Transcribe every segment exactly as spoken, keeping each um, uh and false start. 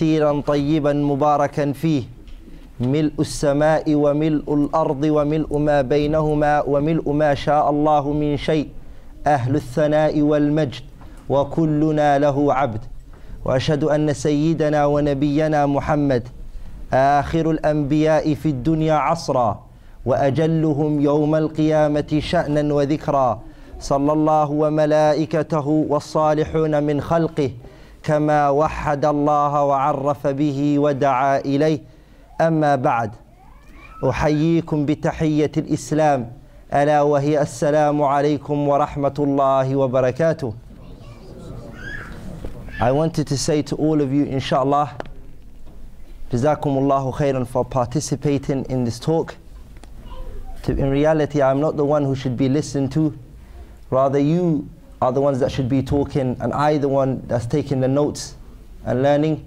كثيرا طيبا مباركا فيه ملء السماء وملء الأرض وملء ما بينهما وملء ما شاء الله من شيء أهل الثناء والمجد وكلنا له عبد. وأشهد أن سيدنا ونبينا محمد آخر الأنبياء في الدنيا عصرا وأجلهم يوم القيامة شأنا وذكرا، صلى الله وملائكته والصالحون من خلقه كما وحد الله وعرف به ودعا إليه. أما بعد، أحييكم بتحية الإسلام ألا وهي السلام عليكم ورحمة الله وبركاته. I wanted to say to all of you, inshallah, Jazakum Allahu khairan for participating in this talk. To, in reality, I'm not the one who should be listened to. Rather, you are the ones that should be talking, and I the one that's taking the notes and learning.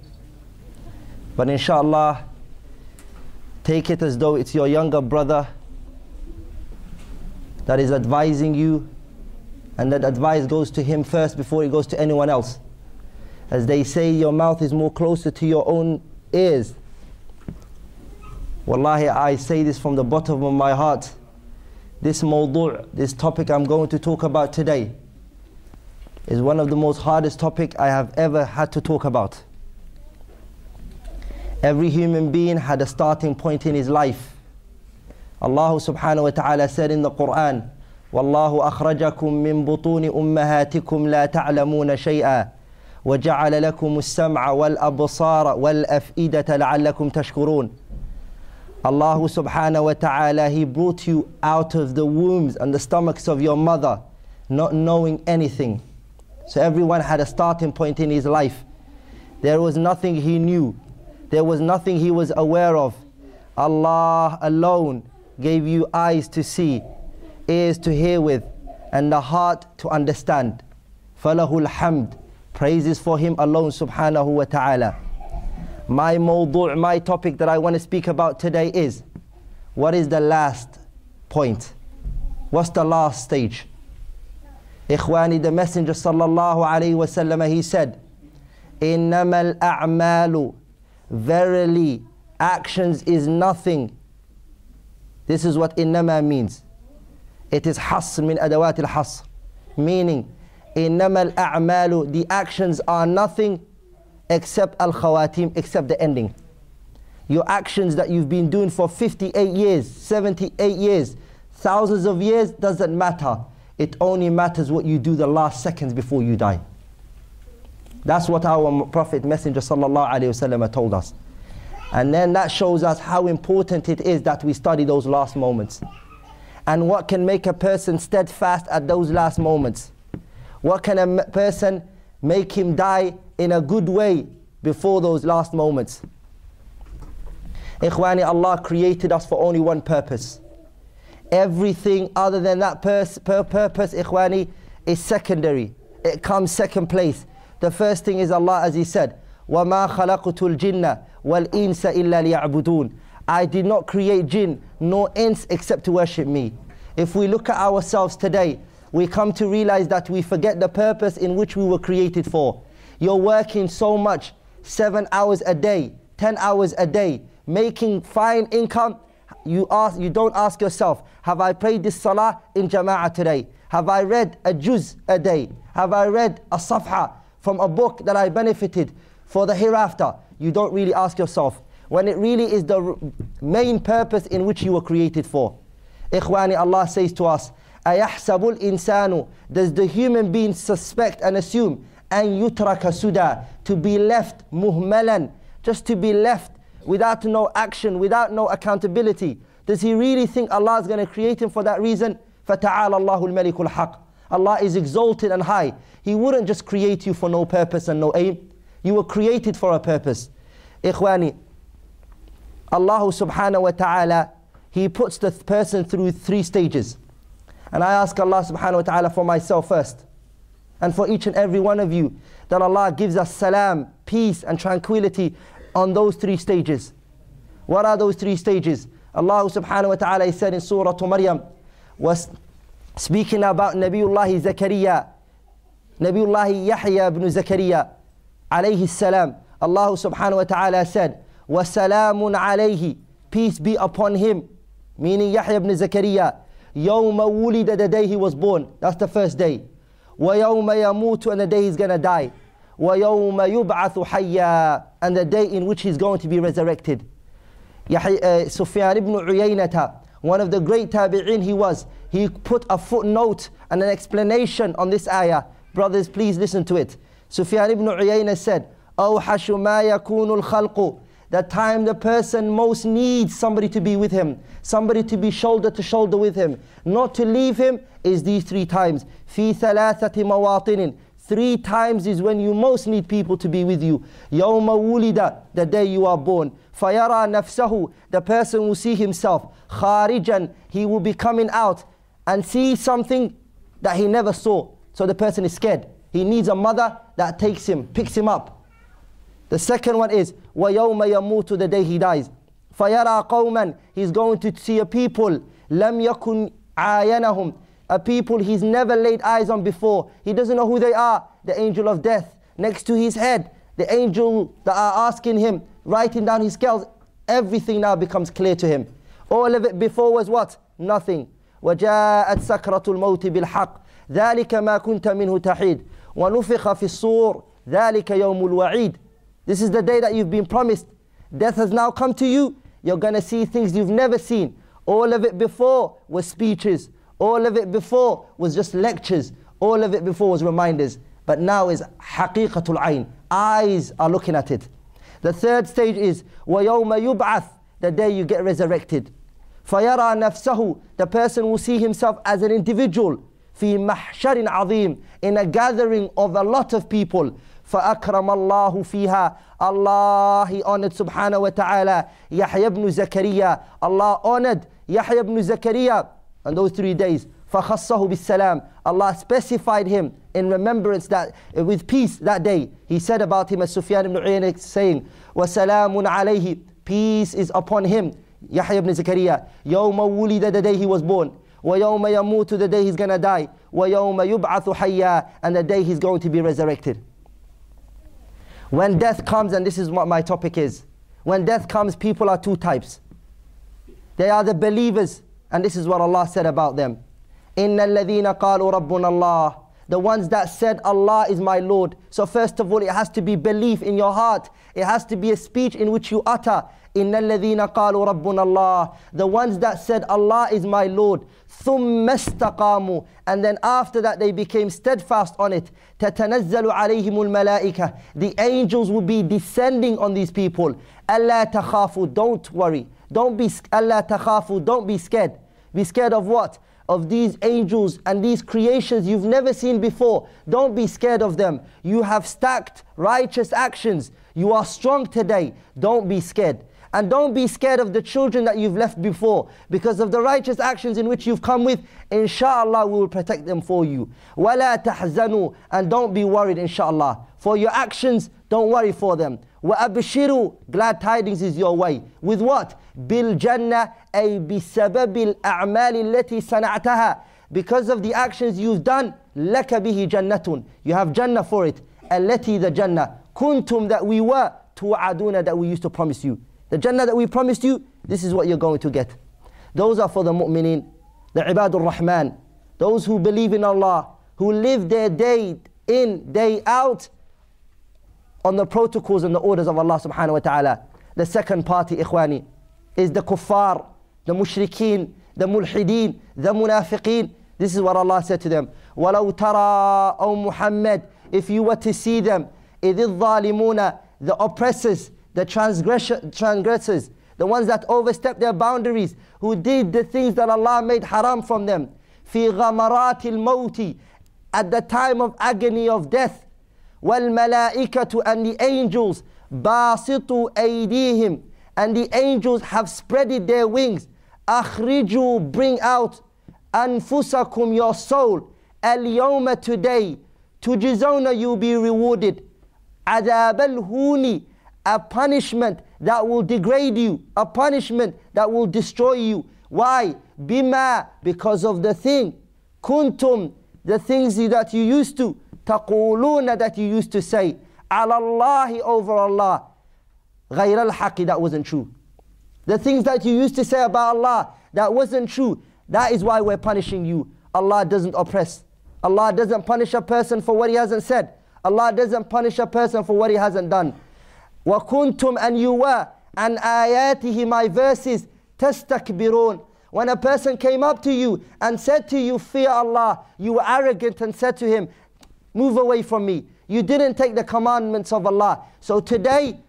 But inshallah, take it as though it's your younger brother that is advising you, and that advice goes to him first before it goes to anyone else. As they say, your mouth is more closer to your own ears. Wallahi, I say this from the bottom of my heart. This mawdu', this topic I'm going to talk about today, is one of the most hardest topic I have ever had to talk about. Every human being had a starting point in his life. Allah subhanahu wa ta'ala said in the Quran, وَاللَّهُ أَخْرَجَكُم مِّن بُطُونِ أُمَّهَاتِكُمْ لَا تَعْلَمُونَ شَيْئًا وَجَعَلَ لَكُمُ السَّمْعَ وَالْأَبْصَارَ وَالْأَفْئِدَةَ لَعَلَّكُمْ تَشْكُرُونَ. Allah subhanahu wa ta'ala, He brought you out of the wombs and the stomachs of your mother, not knowing anything. So everyone had a starting point in his life. There was nothing he knew. There was nothing he was aware of. Allah alone gave you eyes to see, ears to hear with, and a heart to understand. Falahul hamd. Praises for Him alone subhanahu wa ta'ala. My mawdu', my topic that I want to speak about today is, what is the last point? What's the last stage? Ikhwani, the Messenger sallallahu alayhi wa sallam, he said, إِنَّمَا الْأَعْمَالُ, verily actions is nothing. This is what innama means. It is hasr min adawat al-hasr, meaning innama al-a'malu, the actions are nothing except al-khawatim, except the ending. Your actions that you've been doing for fifty-eight years, seventy-eight years, thousands of years, doesn't matter. It only matters what you do the last seconds before you die. That's what our Prophet Messenger sallallahu alayhi wasallam told us. And then that shows us how important it is that we study those last moments. And what can make a person steadfast at those last moments? What can a person make him die in a good way before those last moments? Ikhwani, Allah created us for only one purpose. Everything other than that purpose, Ikhwani, is secondary. It comes second place. The first thing is Allah, as He said, وَمَا خَلَقْتُ الْجِنَّ وَالْإِنسَ إِلَّا لِيَعْبُدُونَ. I did not create jinn nor ants except to worship me. If we look at ourselves today, we come to realize that we forget the purpose in which we were created for. You're working so much, seven hours a day, ten hours a day, making fine income. You ask, you don't ask yourself, have I prayed this salah in jama'ah today? Have I read a juz a day? Have I read a safha from a book that I benefited for the hereafter? You don't really ask yourself, when it really is the main purpose in which you were created for. Ikhwani, Allah says to us, أَيَحْسَبُ الْإِنسَانُ, does the human being suspect and assume, أَن يُتْرَكَ سُدًى, to be left مُهْمَلًا, just to be left without no action, without no accountability? Does he really think Allah is going to create him for that reason? فَتَعَالَى اللَّهُ الْمَلِكُ الْحَقِّ. Allah is exalted and high. He wouldn't just create you for no purpose and no aim. You were created for a purpose. Ikhwani, Allah subhanahu wa ta'ala, He puts the person through three stages. And I ask Allah subhanahu wa ta'ala for myself first, and for each and every one of you, that Allah gives us salam, peace and tranquility on those three stages. What are those three stages? Allah subhanahu wa ta'ala said in Surah Maryam, was speaking about Nabiullah Zakariya, Nabiullah Yahya ibn Zakariya alayhi salam. Allah subhanahu wa ta'ala said, وَسَلَامٌ عَلَيْهِ, peace be upon him, meaning Yahya ibn Zakaria. يَوْمَ وُلِدَ, the day he was born, that's the first day. وَيَوْمَ يَمُوتُ, and the day he's going to die. وَيَوْمَ يُبْعَثُ حَيَّا, and the day in which he's going to be resurrected. Sufyan ibn Uyaynata, one of the great tabi'in he was, he put a footnote and an explanation on this ayah. Brothers, please listen to it. Sufyan ibn Uyayna said, أَوْحَشُ مَا يَكُونُ الْخَلْقُ, the time the person most needs somebody to be with him, somebody to be shoulder to shoulder with him, not to leave him, is these three times. فِي ثَلَاثَةِ مَوَاطِنٍ, three times is when you most need people to be with you. يَوْمَ وُلِدَ, the day you are born. فَيَرَى نَفْسَهُ, the person will see himself. خَارِجًا, he will be coming out and see something that he never saw. So the person is scared. He needs a mother that takes him, picks him up. The second one is, وَيَوْمَ يَمُوتُ, the day he dies. فَيَرَى قَوْمًا, he's going to see a people. لَمْ يَكُنْ عَايَنَهُمْ, a people he's never laid eyes on before. He doesn't know who they are. The angel of death next to his head. The angel that are asking him, writing down his scales. Everything now becomes clear to him. All of it before was what? Nothing. وَجَاءَتْ سَكْرَةُ الْمَوْتِ بِالْحَقِّ ذَلِكَ مَا كُنْتَ مِنْهُ تَحِيدٌ وَنُفِخَ فِي الصُّورِ ذَلِكَ يَوْمُ الْوَعِيدِ. This is the day that you've been promised. Death has now come to you. You're going to see things you've never seen. All of it before was speeches. All of it before was just lectures. All of it before was reminders. But now is حَقِيقَةُ الْعَيْنِ, eyes are looking at it. The third stage is وَيَوْمَ يُبْعَث, the day you get resurrected. فَيَرَى نَفْسَهُ, the person will see himself as an individual. فِي مَحْشَرٍ عَظِيمٍ, in a gathering of a lot of people. فَأَكْرَمَ اللَّهُ فِيهَا, Allah, He honored subhanahu wa ta'ala Yahya ibn Zakaria. Allah honored Yahya ibn Zakaria on those three days. فَخَصَّهُ بِالسَّلَامِ, Allah specified him in remembrance that with peace that day. He said about him, as Sufyan ibn Uyayna saying, وَسَلَامٌ عَلَيْهِ, peace is upon him, Yahya ibn Zakaria. يَوْمَ وُلِدَ, the day he was born. وَيَوْمَ يَمُوتُ, the day he's going to die. وَيَوْمَ يُبْعَثُ حَيَّا, and the day he's going to be resurrected. When death comes, and this is what my topic is, when death comes, people are two types. They are the believers, and this is what Allah said about them. إِنَّ الَّذِينَ قَالُوا رَبُّنَ اللَّهِ, the ones that said Allah is my Lord. So first of all, it has to be belief in your heart. It has to be a speech in which you utter. إِنَّ الَّذِينَ قَالُوا رَبُّنَ اللَّهِ, the ones that said Allah is my Lord. ثُمَّ اسْتَقَامُوا, and then after that they became steadfast on it. تَتَنَزَّلُ عَلَيْهِمُ الْمَلَائِكَةِ, the angels will be descending on these people. أَلَّا تَخَافُوا, don't worry. Don't be, أَلَّا تَخَافُوا, don't be scared. Be scared of what? Of these angels and these creations you've never seen before. Don't be scared of them. You have stacked righteous actions. You are strong today. Don't be scared. And don't be scared of the children that you've left before. Because of the righteous actions in which you've come with, inshallah we will protect them for you. وَلَا تَحْزَنُوا, and don't be worried, inshallah. For your actions, don't worry for them. وَأَبْشِرُوا, glad tidings is your way. With what? بِالْجَنَّةِ, أي بِسَبَبِ الْأَعْمَالِ الَّتِي صَنَعْتَهَا, because of the actions you've done, لَكَ بِهِ جَنَّةٌ, you have Jannah for it. الَّتِي, the Jannah, كُنْتُمْ, that we were, تُوعَدُونَ, that we used to promise you. The Jannah that we promised you, this is what you're going to get. Those are for the mu'mineen, the ibadur rahman, those who believe in Allah, who live their day in, day out, on the protocols and the orders of Allah subhanahu wa ta'ala. The second party, ikhwani, is the kuffar, the mushrikeen, the mulhideen, the munafiqeen. This is what Allah said to them. وَلَوْ تَرَىٰ أَوْ Muhammad, if you were to see them, إِذِ الظَّالِمُونَ, the oppressors, the transgressors, the ones that overstepped their boundaries, who did the things that Allah made haram from them. فِي غَمَرَاتِ الْمَوْتِ, at the time of agony of death. وَالْمَلَائِكَةُ, and the angels. بَاسِطُوا أَيْدِيهِمْ, and the angels have spreaded their wings. أَخْرِجُوا, bring out. أَنفُسَكُمْ, your soul. الْيَوْمَ, today. تُجِزَوْنَ, you'll be rewarded. عَذَابَ الْهُونِ, a punishment that will degrade you, a punishment that will destroy you. Why? Bima, because of the thing. Kuntum, the things that you used to. Taquluna, that you used to say. على Allah, over Allah. غير الحق, that wasn't true. The things that you used to say about Allah, that wasn't true. That is why we're punishing you. Allah doesn't oppress. Allah doesn't punish a person for what he hasn't said. Allah doesn't punish a person for what he hasn't done. وَكُنْتُمْ and you were, and آيَاتِهِ my verses, تَسْتَكْبِرُونَ. When a person came up to you and said to you, fear Allah, you were arrogant and said to him, move away from me. You didn't take the commandments of Allah. So today,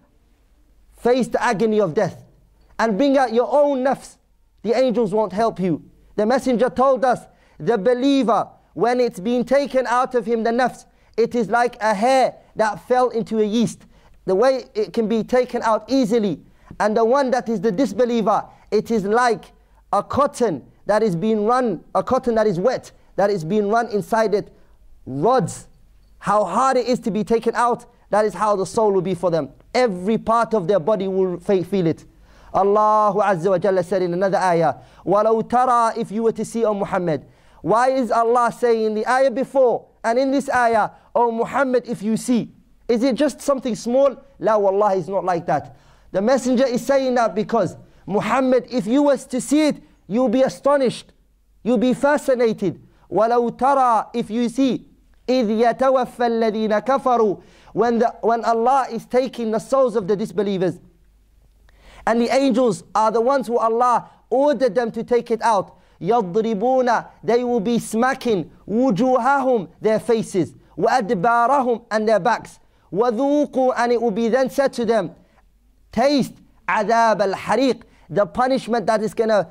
face the agony of death and bring out your own nafs. The angels won't help you. The messenger told us, the believer, when it's been taken out of him, the nafs, it is like a hair that fell into a yeast. The way it can be taken out easily. And the one that is the disbeliever, it is like a cotton that is being run, a cotton that is wet, that is being run inside it, rods. How hard it is to be taken out, that is how the soul will be for them. Every part of their body will feel it. Allah Azza wa Jalla said in another ayah, وَلَوْ تَرَى, if you were to see, O Muhammad. Why is Allah saying in the ayah before and in this ayah, O Muhammad, if you see? Is it just something small? La wallahi, it's not like that. The messenger is saying that because Muhammad, if you was to see it, you'll be astonished. You'll be fascinated. وَلَوْ تَرَى, if you see. إِذْ يَتَوَفَّى الَّذِينَ كَفَرُوا, when, the, when Allah is taking the souls of the disbelievers. And the angels are the ones who Allah ordered them to take it out. يَضْرِبُونَ, they will be smacking وُجُوهَهُمْ, their faces. وَأَدْبَارَهُمْ, and their backs. وَذُوقُوا, and it will be then said to them, taste عَذَابَ الْحَرِيقِ, the punishment that is going to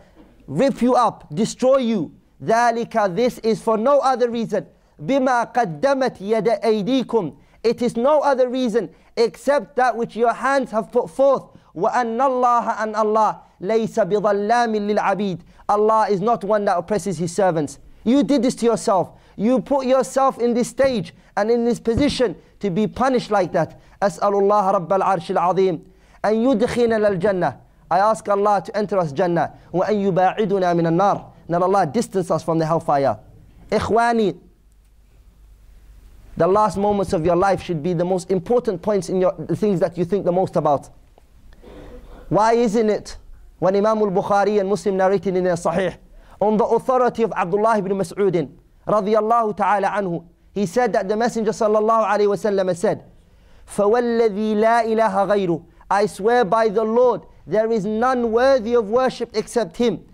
rip you up, destroy you. ذَلِكَ, this is for no other reason. بِمَا قَدَّمَتْ يَدَ أَيْدِيكُمْ, it is no other reason except that which your hands have put forth. وَأَنَّ اللَّهَ, and Allah, لَيْسَ بِظَلَّامٍ لِلْعَبِيدِ, Allah is not one that oppresses His servants. You did this to yourself. You put yourself in this stage and in this position to be punished like that. أَسْأَلُ اللَّهَ رَبَّ الْعَرْشِ الْعَظِيمِ أَنْ يُدْخِنَنَا الْجَنَّةِ, I ask Allah to enter us Jannah. وَأَنْ يُبَاعِدُنَا مِنَ النَّارِ, that Allah distance us from the hellfire. Ikhwani, the last moments of your life should be the most important points in your, the things that you think the most about. Why isn't it when Imam al-Bukhari and Muslim narrated in their Sahih on the authority of Abdullah ibn Mas'ud radiyallahu ta'ala anhu, he said that the Messenger sallallahu alayhi wa sallam said, فَوَالَّذِي لَا إِلَهَ غَيْرُ, I swear by the Lord, there is none worthy of worship except Him.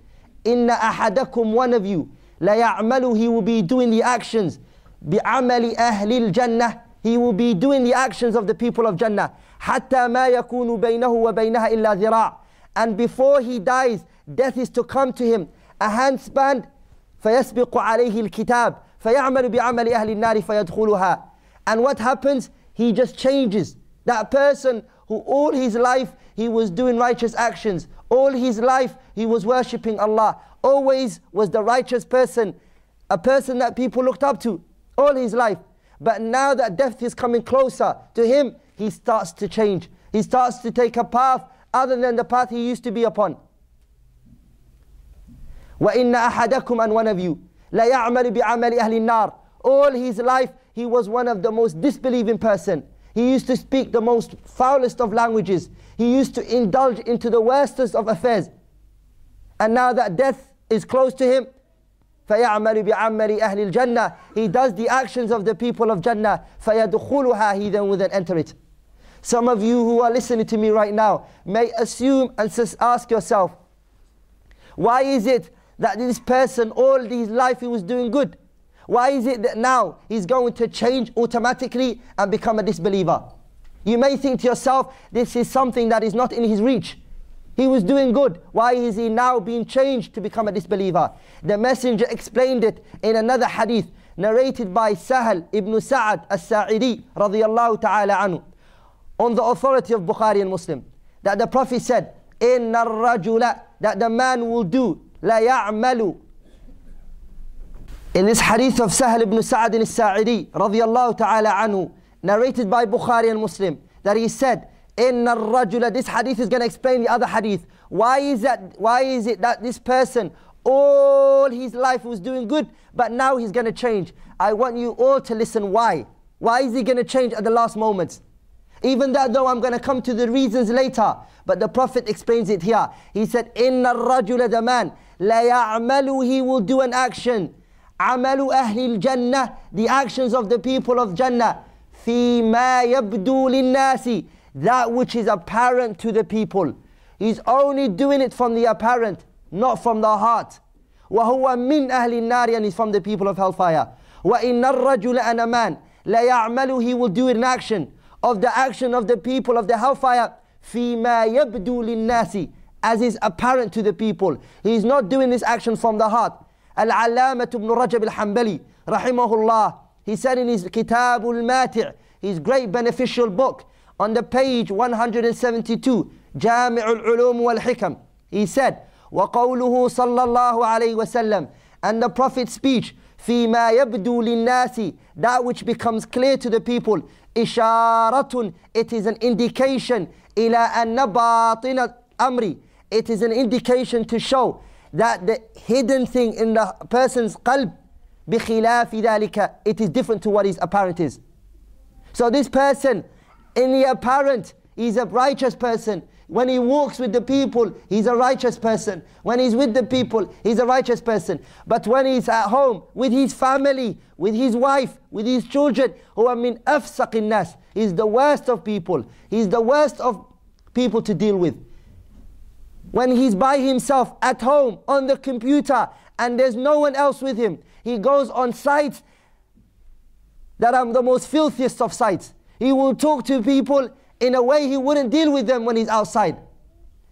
إِنَّ أَحَدَكُمْ, one of you, لَيَعْمَلُ, he will be doing the actions, بِعَمَلِ أَهْلِ الْجَنَّةِ, he will be doing the actions of the people of Jannah. حَتَّى مَا يَكُونُ بَيْنَهُ وَبَيْنَهَا إِلَّا ذِرَاعٍ, and before he dies, death is to come to him, a handspan. فَيَسْبِقُ عَلَيْهِ الْكِتَابِ فَيَعْمَلُ بِعَمَلِ أَهْلِ النَّارِ فَيَدْخُلُهَا. And what happens? He just changes. That person who all his life he was doing righteous actions, all his life he was worshipping Allah, always was the righteous person, a person that people looked up to all his life. But now that death is coming closer to him, he starts to change. He starts to take a path other than the path he used to be upon. وَإِنَّ أَحَدَكُمْ, and one of you, لَيَعْمَلُ بِعَمَلِ أَهْلِ النَّارِ, all his life he was one of the most disbelieving person. He used to speak the most foulest of languages. He used to indulge into the worstest of affairs. And now that death is close to him, فَيَعْمَلُ بِعَمَّلِ أَهْلِ الْجَنَّةِ, he does the actions of the people of Jannah. فَيَدْخُلُهَا, he then will then enter it. Some of you who are listening to me right now may assume and ask yourself, why is it that this person all his life he was doing good? Why is it that now he's going to change automatically and become a disbeliever? You may think to yourself, this is something that is not in his reach. He was doing good. Why is he now being changed to become a disbeliever? The messenger explained it in another hadith narrated by Sahal ibn Sa'ad al-Sa'idi radiyallahu ta'ala anhu on the authority of Bukhari and Muslim, that the Prophet said, إِنَّ الرَّجُلَ, that the man will do, لَا يَعْمَلُ. In this hadith of Sahal ibn Sa'ad al-Sa'idi radiyallahu ta'ala anhu, narrated by Bukhari and Muslim, that he said, إِنَّ الرَّجُلَ, this hadith is going to explain the other hadith. Why is that? Why is it that this person all his life was doing good, but now he's going to change? I want you all to listen why. Why is he going to change at the last moments? Even that though I'm going to come to the reasons later. But the Prophet explains it here. He said, إِنَّ الرَّجُلَ the man, لَيَعْمَلُ he will do an action. عَمَلُ أَهْلِ الْجَنَّةِ the actions of the people of Jannah. فِي مَا يَبْدُو لِلنَّاسِ that which is apparent to the people. He's only doing it from the apparent, not from the heart. وَهُوَ مِنْ أَهْلِ النَّارِ and he's from the people of hellfire. وَإِنَّ الرَّجُلَ and a man, لَيَعْمَلُ he will do an action of the action of the people of the hellfire. فيما يبدو للناس as is apparent to the people. He is not doing this action from the heart. Al-Allamah ibn Rajab al-Hanbali rahimahullah, he said in his Kitab al-Mati', his great beneficial book, on the page one hundred seventy-two, Jami' al-Ulum wal-Hikam, he said, وَقَوْلُهُ صَلَّى اللَّهُ عَلَيْهِ وَسَلَّمَ and the Prophet's speech, فيما يبدو للناس that which becomes clear to the people, إشارة it is an indication إلى أن باطن أمري it is an indication to show that the hidden thing in the person's قلب بخلاف ذلك it is different to what his apparent is. So this person in the apparent he's a righteous person. When he walks with the people he's a righteous person. When he's with the people he's a righteous person. But when he's at home with his family, with his wife, with his children, هو من أفسق الناس he's the worst of people. He's the worst of people to deal with. When he's by himself at home on the computer and there's no one else with him, he goes on sites that are the most filthiest of sites. He will talk to people in a way he wouldn't deal with them when he's outside.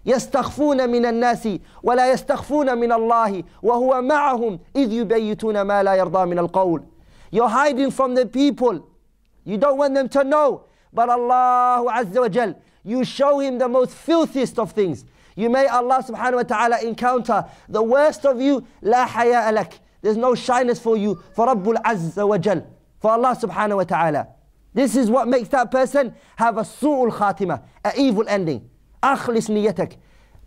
يَسْتَخْفُونَ مِنَ النَّاسِ وَلَا يَسْتَخْفُونَ مِنَ اللَّهِ وَهُوَ مَعَهُمْ إِذْ يُبَيِّتُونَ مَا لَا يَرْضَى مِنَ الْقَوْلِ you're hiding from the people. You don't want them to know. But Allah Azza wa Jal, you show him the most filthiest of things. You may Allah subhanahu wa ta'ala encounter the worst of you. لَا حَيَاءَ لَكَ there's no shyness for you. For Rabbul Azza wa Jal, for Allah subhanahu wa ta'ala. This is what makes that person have a su'ul khatimah, an evil ending. أخلص نيتك.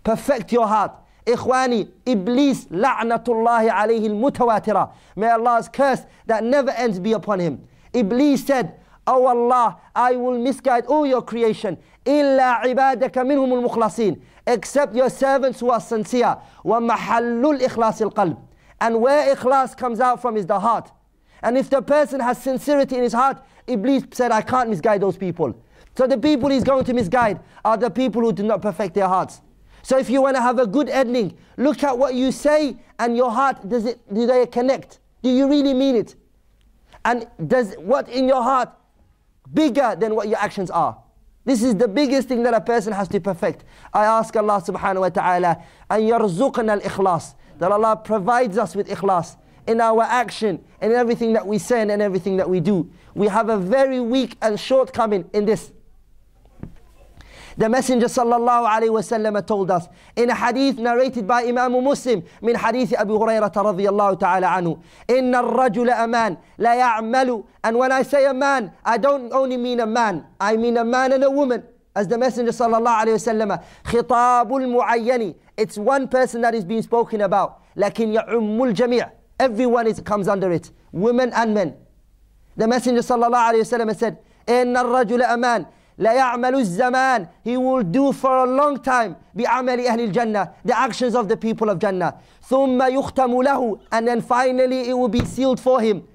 Perfect your heart. إخواني, Iblis, لعنة الله عليه المتواترة. May Allah's curse that never ends be upon him. Iblis said, Oh Allah, I will misguide all your creation. إِلَّا عِبَادَكَ مِنْهُمُ الْمُخْلَصِينَ except your servants who are sincere. وَمَحَلُّ الْإِخْلَاصِ الْقَلْبِ and where ikhlas comes out from is the heart. And if the person has sincerity in his heart, Iblis said, I can't misguide those people. So the people he's going to misguide are the people who do not perfect their hearts. So if you want to have a good ending, look at what you say and your heart, does it, do they connect? Do you really mean it? And does what in your heart bigger than what your actions are? This is the biggest thing that a person has to perfect. I ask Allah subhanahu wa ta'ala, أَن يَرْزُقَنَا الْإِخْلَاصِ that Allah provides us with ikhlas in our action and everything that we say and everything that we do. We have a very weak and shortcoming in this. The Messenger sallallahu alayhi wa sallam told us in a hadith narrated by Imam Muslim min hadith Abu Hurairah radiyallahu ta'ala anhu, Inna ar-rajula a man la ya'malu, and when I say a man, I don't only mean a man, I mean a man and a woman. As the Messenger sallallahu alayhi wa sallam, khitabul mu'ayyani, it's one person that is being spoken about. Lakin ya'ummul jami', everyone is, comes under it, women and men. The Messenger sallallahu alayhi wa sallam said, Inna ar-rajula a man لا يعمل الزمان he will do for a long time بعمل أهل الجنة the actions of the people of Jannah. ثم يختم له and then finally it will be sealed for him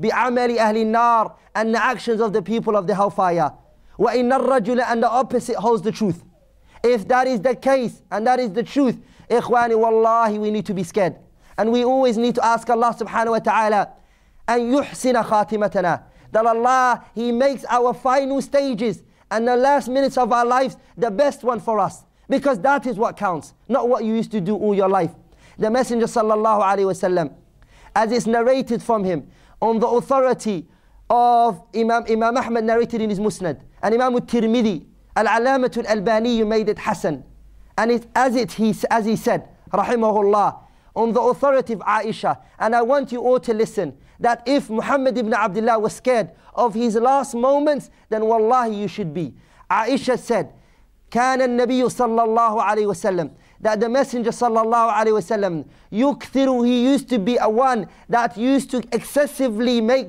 بعمل أهل النار and the actions of the people of the hellfire. وإن الرجل and the opposite holds the truth. If that is the case and that is the truth, إخواني والله we need to be scared and we always need to ask Allah subhanahu wa ta'ala أن يحسن خاتمتنا that Allah he makes our final stages and the last minutes of our lives the best one for us, because that is what counts, not what you used to do all your life. The Messenger sallallahu alayhi wa sallam, as it's narrated from him on the authority of Imam Imam Ahmad narrated in his Musnad, and Imam al-Tirmidhi, Al-Allamah al-Albani you made it Hassan, and it, as it he as he said rahimahullah on the authority of Aisha. And I want you all to listen that if Muhammad ibn Abdullah was scared of his last moments, then wallahi you should be. Aisha said, كان النبي صلى الله عليه وسلم, that the Messenger صلى الله عليه وسلم, يكثر, he used to be a one that used to excessively make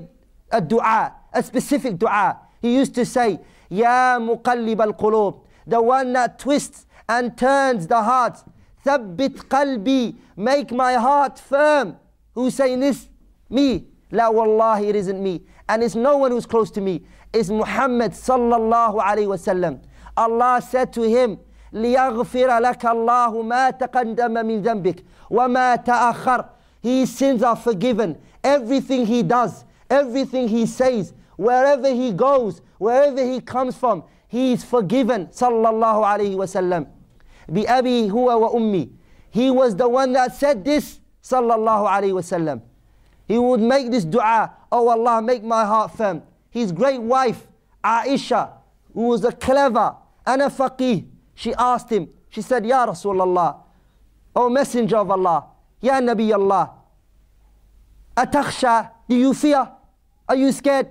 a dua, a specific dua. He used to say, يا مقلب القلوب, the one that twists and turns the hearts. ثبت قلبي, make my heart firm. Who's saying this? Me. لا والله, it isn't me. And it's no one who's close to me. It's Muhammad sallallahu alayhi wa sallam. Allah said to him, لِيَغْفِرَ لَكَ اللَّهُ مَا تَقَدَّمَ مِنْ ذَنْبِكَ وَمَا تَأَخَّرَ. His sins are forgiven. Everything he does, everything he says, wherever he goes, wherever he comes from, he is forgiven. Sallallahu alayhi wa sallam. بِأَبِي هُوَ وَأُمِّي. He was the one that said this. Sallallahu alayhi wa sallam. He would make this dua, oh Allah, make my heart firm. His great wife, Aisha, who was a clever and a faqih, she asked him, she said, Ya Rasulullah, O Messenger of Allah, Ya Nabi Allah, Atakhsha, do you fear? Are you scared?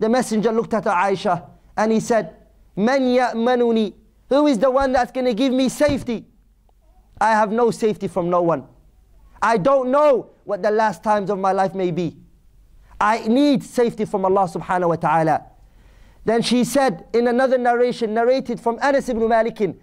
The Messenger looked at Aisha and he said, Man ya'manuni, who is the one that's going to give me safety? I have no safety from no one. I don't know what the last times of my life may be. I need safety from Allah subhanahu wa ta'ala. Then she said in another narration, narrated from Anas ibn Malik in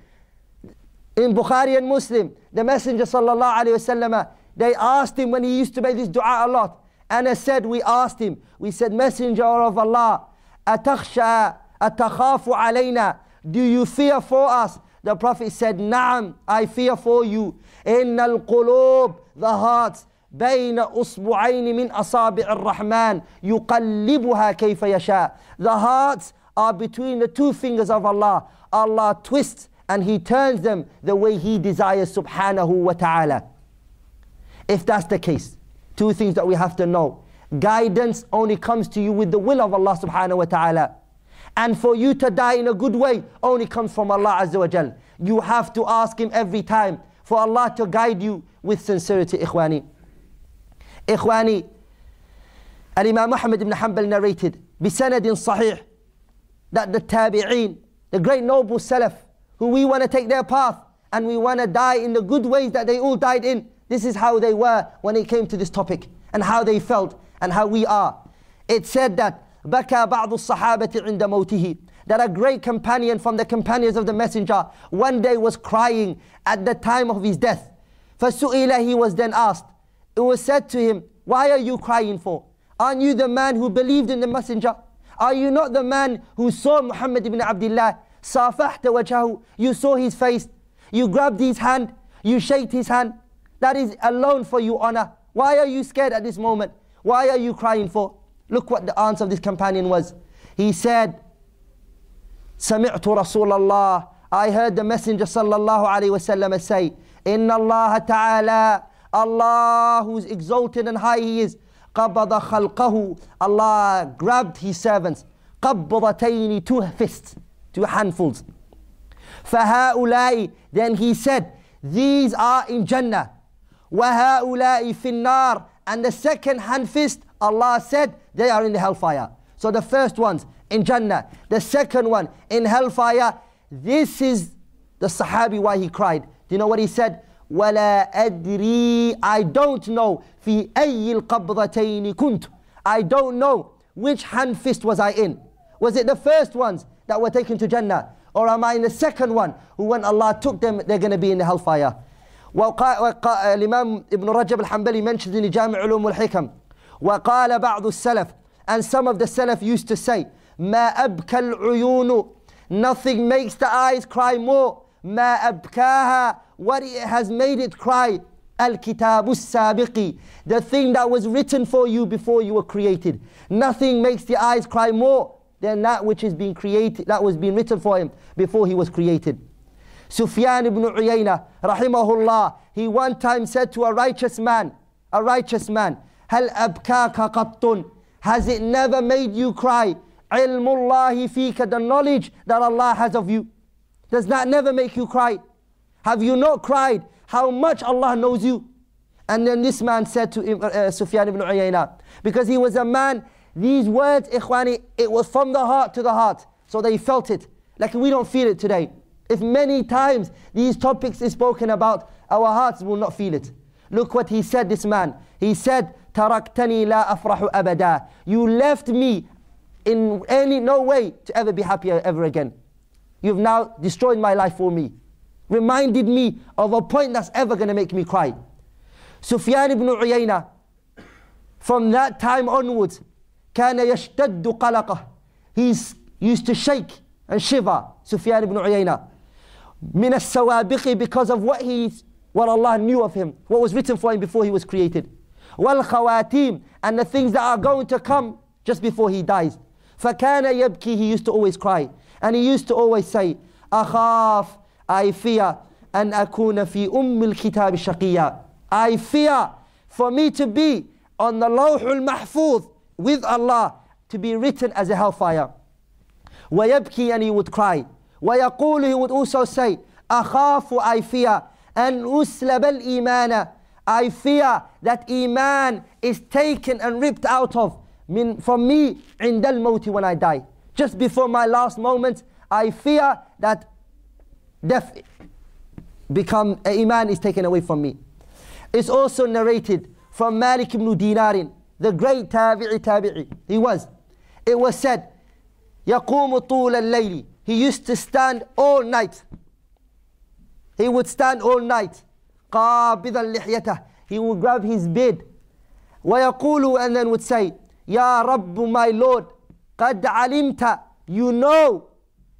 Bukhari and Muslim, the Messenger sallallahu alayhi wasallam, they asked him when he used to make this dua a lot. Anas said, we asked him, we said, Messenger of Allah, Atakhsha, atakhafu alayna, do you fear for us? The Prophet said, Naam, I fear for you. Innal quloob, the hearts, بين أصبعين من أصابع الرحمن يقلبها كيف يشاء. The hearts are between the two fingers of Allah. Allah twists and He turns them the way He desires subhanahu wa ta'ala. If that's the case, two things that we have to know. Guidance only comes to you with the will of Allah subhanahu wa ta'ala. And for you to die in a good way only comes from Allah azza wa jal. You have to ask Him every time for Allah to guide you with sincerity, ikhwani. Ikhwani, Al-Imam Ahmad ibn Hanbal narrated, بِسَنَدٍ صَحِيح, that the tabi'een, the great noble salaf, who we want to take their path, and we want to die in the good ways that they all died in. This is how they were when it came to this topic, and how they felt, and how we are. It said that, بَكَى بَعْضُ الصَّحَابَةِ عِنْدَ مَوْتِهِ, that a great companion from the companions of the Messenger, one day was crying at the time of his death. فَسُئِلَ, he was then asked, it was said to him, why are you crying for? Aren't you the man who believed in the Messenger? Are you not the man who saw Muhammad ibn Abdullah? Safahta wajahu, you saw his face, you grabbed his hand, you shaked his hand. That is alone for you honor. Why are you scared at this moment? Why are you crying for? Look what the answer of this companion was. He said, Sami'tu Rasulallah, I heard the Messenger sallallahu alayhi wa sallam say, Inna Allah ta'ala, Allah, who is exalted and high He is, قَبَضَ خَلْقَهُ, Allah grabbed His servants, قَبْضَتَيْنِ, two fists, two handfuls. فَهَؤُلَاءِ, then He said, these are in Jannah. وَهَؤُلَاءِ فِي النَّارِ, and the second hand fist, Allah said, they are in the hellfire. So the first one's in Jannah, the second one in hellfire. This is the Sahabi why he cried. Do you know what he said? وَلَا أَدْرِي, I don't know, فِي أَيِّ الْقَبْضَتَيْنِ كُنْتُ, I don't know which hand fist was I in. Was it the first ones that were taken to Jannah? Or am I in the second one, who when Allah took them, they're going to be in the hellfire? Imam Ibn Rajab al-Hanbali mentioned in Jami' Ulum al-Hikam, وَقَالَ بَعْضُ السَّلَفِ, and some of the Salaf used to say, مَا أَبْكَى الْعُيُونُ, nothing makes the eyes cry more, مَا أَبْكَاهَا, what it has made it cry, Al-Kitabu Sabiqi, the thing that was written for you before you were created. Nothing makes the eyes cry more than that which is being created, that was being written for him before he was created. Sufyan ibn Uyayna, rahimahullah, he one time said to a righteous man, a righteous man, Hal abkaka qattun, has it never made you cry? Ilmullahi fika, the knowledge that Allah has of you, does that never make you cry? Have you not cried how much Allah knows you? And then this man said to him, uh, Sufyan ibn Uyayna, because he was a man, these words, ikhwani, it was from the heart to the heart. So they felt it, like we don't feel it today. If many times these topics is spoken about, our hearts will not feel it. Look what he said, this man. He said, Taraktani la afrahu abada, you left me in early, no way to ever be happier ever again. You've now destroyed my life for me. Reminded me of a point that's ever going to make me cry. Sufyan ibn Uyayna, from that time onwards, كَانَ يَشْتَدُّ قَلَقَهُ. He used to shake and shiver, Sufyan ibn Uyayna. مِنَ السَّوَابِقِ, because of what he, what Allah knew of him, what was written for him before he was created. وَالْخَوَاتِيمِ, and the things that are going to come just before he dies. فَكَانَ يَبْكِي, he used to always cry. And he used to always say, أَخَافُ, I fear, أَنْ أَكُونَ فِي أُمِّ الْكِتَابِ شَقِيًّا. I fear for me to be on the Lawhul Mahfuz with Allah, to be written as a hellfire. وَيَبْكِي, and he would cry. وَيَقُولُ, he would also say, أَخَافُ, I fear, أَنْ أُسْلَبَ الْإِيمَانَ. I fear that Iman is taken and ripped out of min, from me, عِنْدَ الْمَوْتِ, when I die. Just before my last moment, I fear that death become, uh, Iman is taken away from me. It's also narrated from Malik ibn Dinarin, the great tabi'i tabi'i. He was. It was said, يَقُومُ طُولَ اللَّيْلِ. He used to stand all night. He would stand all night. قَابِضًا لِحْيَتَهُ. He would grab his beard. وَيَقُولُ, and then would say, يَا رَبُّ, my Lord, قَدْ عَلِمْتَ, you know,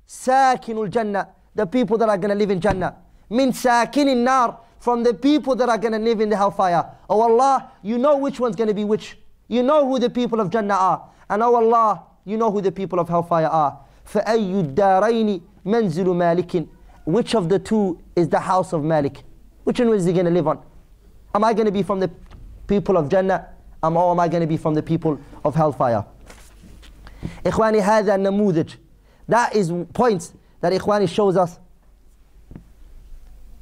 سَاكِنُ الْجَنَّةِ, the people that are going to live in Jannah, مِنْ سَاكِنِ النَّارِ, from the people that are going to live in the hellfire. Oh Allah, you know which one's going to be which. You know who the people of Jannah are. And oh Allah, you know who the people of hellfire are. فَأَيُّ الدَّارَيْنِ مَنْزِلُ مَالِكٍ. Which of the two is the house of Malik? Which one is he going to live on? Am I going to be from the people of Jannah, or am I going to be from the people of hellfire? Ikhwani, هذا النموذج. That is points that Ikhwani shows us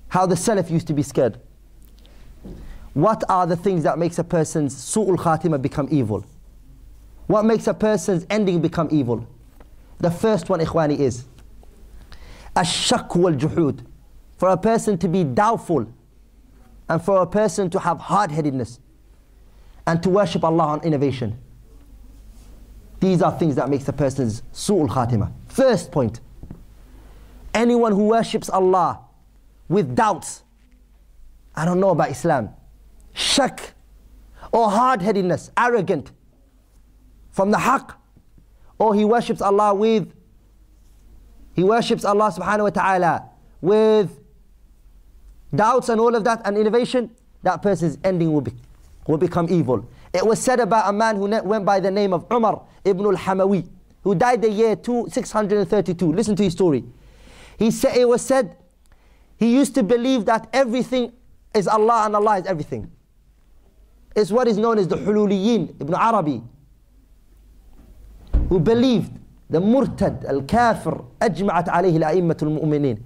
how the Salaf used to be scared. What are the things that makes a person's su'ul khatima become evil? What makes a person's ending become evil? The first one, Ikhwani, is ash-shak wal-juhud. For a person to be doubtful, and for a person to have hard-headedness, and to worship Allah on innovation. These are things that makes a person's su'ul khatima. First point, anyone who worships Allah with doubts, I don't know about Islam, shak, or hard-headedness, arrogant from the haqq, or he worships Allah with, he worships Allah subhanahu wa ta'ala with doubts and all of that and innovation, that person's ending will be, will become evil. It was said about a man who went by the name of Umar ibn al-Hamawi, who died the year six hundred thirty-two. Listen to his story. He said, it was said, he used to believe that everything is Allah and Allah is everything. It's what is known as the Hululiyin, Ibn Arabi, who believed, the Murtad, Al-Kafir, Ajma'at alayhi al-A'immatul Mu'mineen,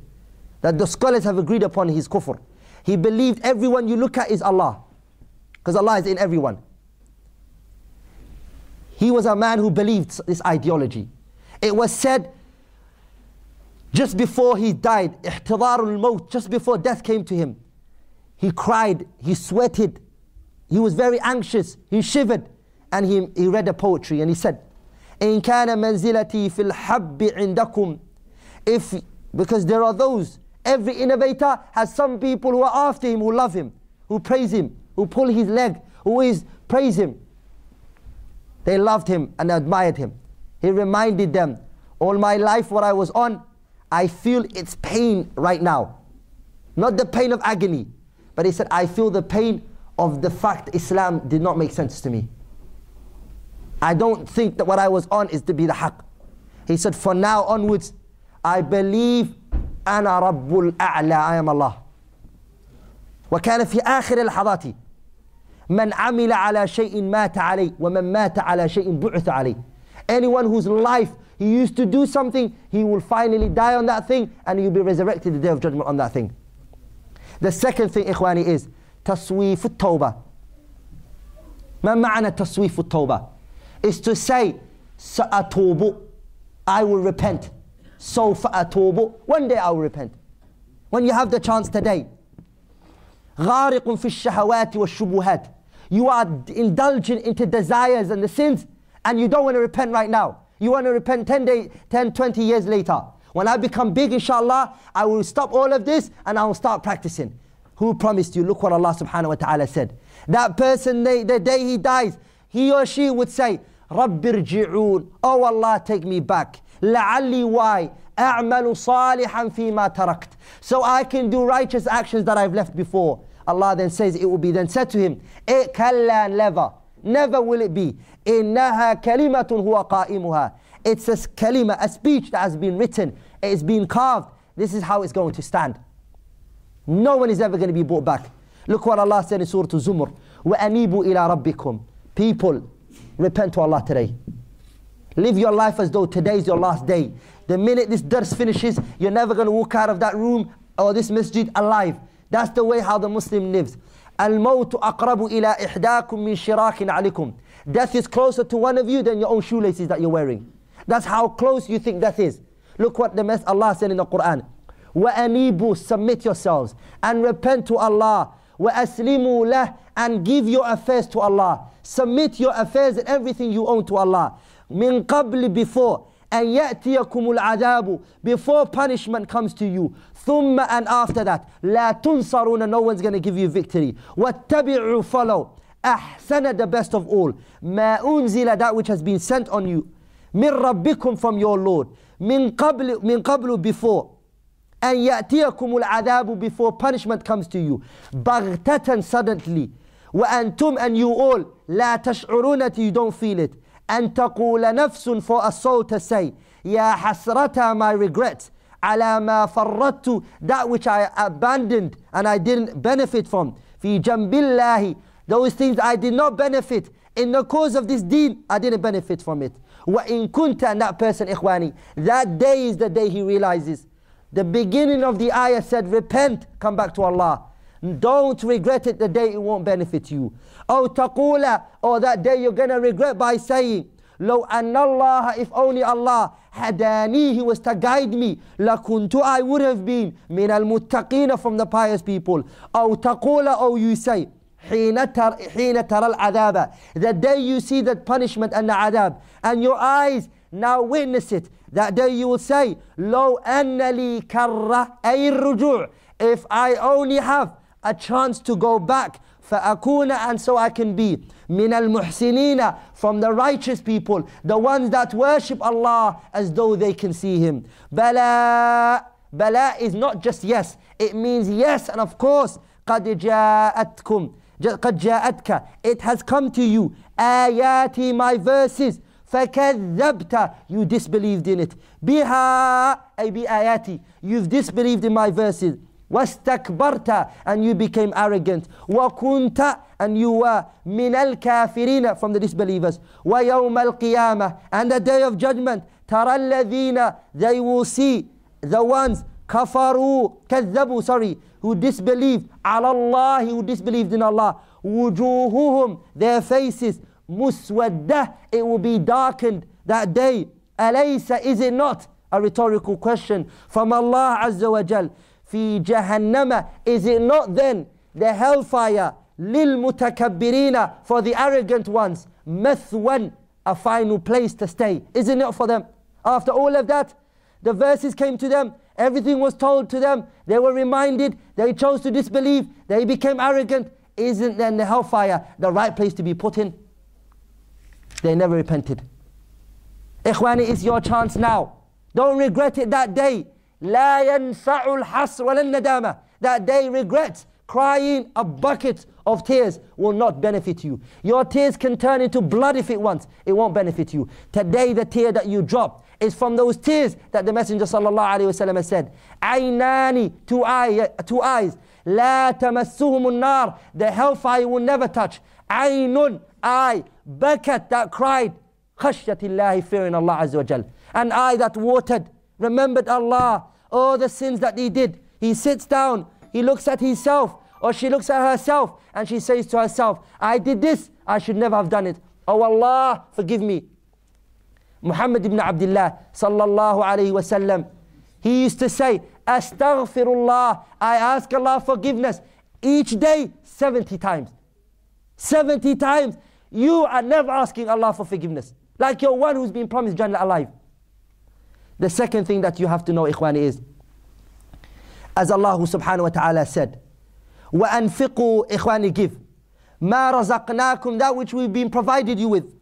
that the scholars have agreed upon his kufr. He believed everyone you look at is Allah, because Allah is in everyone. He was a man who believed this ideology. It was said, just before he died, ihtidarul maut, just before death came to him, he cried, he sweated, he was very anxious, he shivered, and he, he read a poetry and he said, in kana manzilati fil habbi indakum, if, because there are those, every innovator has some people who are after him, who love him, who praise him, who pull his leg, who always praise him. They loved him and admired him. He reminded them, all my life what I was on, I feel its pain right now. Not the pain of agony, but he said, I feel the pain of the fact Islam did not make sense to me. I don't think that what I was on is to be the haqq. He said, from now onwards, I believe, أَنَا رَبُّ الْأَعْلَىٰ, I am Allah. وَكَانَ فِي آخِرِ الْحَضَاتِ مَنْ عَمِلَ عَلَىٰ شَيْءٍ مَاتَ عَلَيْهِ وَمَنْ مَاتَ عَلَىٰ شَيْءٍ بُعْثَ عَلَيْهِ. Anyone whose life he used to do something, he will finally die on that thing, and he will be resurrected the day of judgment on that thing. The second thing, Ikhwani, is tasweef al-tawbah. Ma ma'ana tasweef al-tawbah? Is to say, sa'atubu, I will repent. So fa'atubu, one day I will repent. When you have the chance today, غَارِقٌ فِي الشَّهَوَاتِ وَالشُّبُهَاتِ, you are indulging into desires and the sins, and you don't want to repent right now. You want to repent ten, day, ten, twenty years later. When I become big, inshallah, I will stop all of this and I will start practicing. Who promised you? Look what Allah subhanahu wa ta'ala said. That person, they, the day he dies, he or she would say, Rabbir ji'oon, oh Allah, take me back. La'alli why? A'malu salihan fima tarakt. So I can do righteous actions that I've left before. Allah then says, it will be then said to him, e kallan never, never will it be. Innaha kalimatun huwa qa'imuha. It's a kalima, a speech that has been written. It's been carved. This is how it's going to stand. No one is ever going to be brought back. Look what Allah said in Surah Zumar. وَأَنِيبُوا إِلَىٰ رَبِّكُمْ. People, repent to Allah today. Live your life as though today is your last day. The minute this dars finishes, you're never going to walk out of that room or this masjid alive. That's the way how the Muslim lives. Al-mawtu aqrabu ila ihdakum min shirakin alikum. Death is closer to one of you than your own shoelaces that you're wearing. That's how close you think death is. Look what the mess Allah said in the Quran. وَأَنِيبُوا, submit yourselves and repent to Allah. وَأَسْلِمُوا لَهُ, and give your affairs to Allah. Submit your affairs and everything you own to Allah. مِنْ قَبْلِ, before. And يَأْتِيَكُمُ الْعَذَابُ, before punishment comes to you. ثُمَّ, and after that. لَا تُنْصَرُونَ, no one's going to give you victory. وَاتَّبِعُوا, follow. أَحْسَنَ, the best of all. مَا أُنْزِلَ, that which has been sent on you. مِنْ رَبِّكُمْ, from your Lord. مِنْ قَبْلُ, مِنْ قَبْلُ, before. And يَأْتِيَكُمُ الْعَذَابُ, before punishment comes to you. بَغْتَةً, suddenly. وَأَنْتُمْ, and you all. لَا تَشْعُرُونَ, you don't feel it. أَنْ تَقُولَ نَفْسٌ, for a soul to say. يَا حَسْرَتَا, my regret. عَلَى مَا فَرَّتُ, that which I abandoned and I didn't benefit from. فِي جَنْبِ اللَّهِ, those things I did not benefit. In the cause of this deen, I didn't benefit from it. وَإِنْ كُنْتَ, and that person, ikhwani, that day is the day he realizes. The beginning of the ayah said, repent, come back to Allah. Don't regret it the day it won't benefit you. أو تقول, or that day you're going to regret by saying, لو أن الله, if only Allah, hadani, he was to guide me, لكنت, I would have been, من المتقين, from the pious people. أو تقول, or you say, حين ترى, حين ترى العذاب, the day you see that punishment and the adab, and your eyes now witness it. That day you will say, لو أن لي كرة, أي الرجوع, if I only have a chance to go back, فأكون, and so I can be, من المحسنين, from the righteous people, the ones that worship Allah as though they can see Him. بلا, بلا is not just yes, it means yes, and of course, قد جاءتكم, قد جاءتك, it has come to you, آياتي, my verses, فَكَذَّبْتَ, you disbelieved in it. بِهَا, أي بِآيَاتِي, you've disbelieved in my verses. وَاسْتَكْبَرْتَ, and you became arrogant. وَكُنْتَ, and you were مِنَ الْكَافِرِينَ, from the disbelievers. وَيَوْمَ الْقِيَامَةِ, and the day of judgment. تَرَى الَّذِينَ, they will see the ones كَفَرُوا, كَذَّبُوا, sorry, who disbelieved. عَلَى اللَّهِ, who disbelieved in Allah. وُجُوهُهُمْ, their faces. Muswaddah, it will be darkened that day. Alaysa, is it not? A rhetorical question from Allah Azza wa Jal. Fi Jahannama, is it not then the hellfire? Lil mutakabbirina, for the arrogant ones. Mathwan, a final place to stay. Is it not for them? After all of that, the verses came to them. Everything was told to them. They were reminded. They chose to disbelieve. They became arrogant. Isn't then the hellfire the right place to be put in? They never repented. Ikhwani, it's your chance now. Don't regret it that day. لا ينفع الحسر ولا الندامة. That day, regret, crying, a bucket of tears will not benefit you. Your tears can turn into blood if it wants. It won't benefit you. Today, the tear that you dropped is from those tears that the Messenger sallallahu alaihi wasallam said. عيناني, two, eye, two eyes. لا تمسهم النار, the hellfire will never touch. عينٌ, eye. Bakat, that cried, khashyatillahi, fearing Allah Azza wa Jal. An eye that watered, remembered Allah, all the sins that he did. He sits down, he looks at himself, or she looks at herself, and she says to herself, I did this, I should never have done it. Oh Allah, forgive me. Muhammad ibn Abdullah, sallallahu alayhi wa sallam, he used to say, Astaghfirullah, I ask Allah forgiveness, each day, seventy times. seventy times. You are never asking Allah for forgiveness. like you're one who's been promised Jannah alive. The second thing that you have to know, Ikhwani, is as Allah subhanahu wa ta'ala said, وَأَنْفِقُوا Ikhwani, give مَا رَزَقْنَاكُمْ, that which we've been provided you with,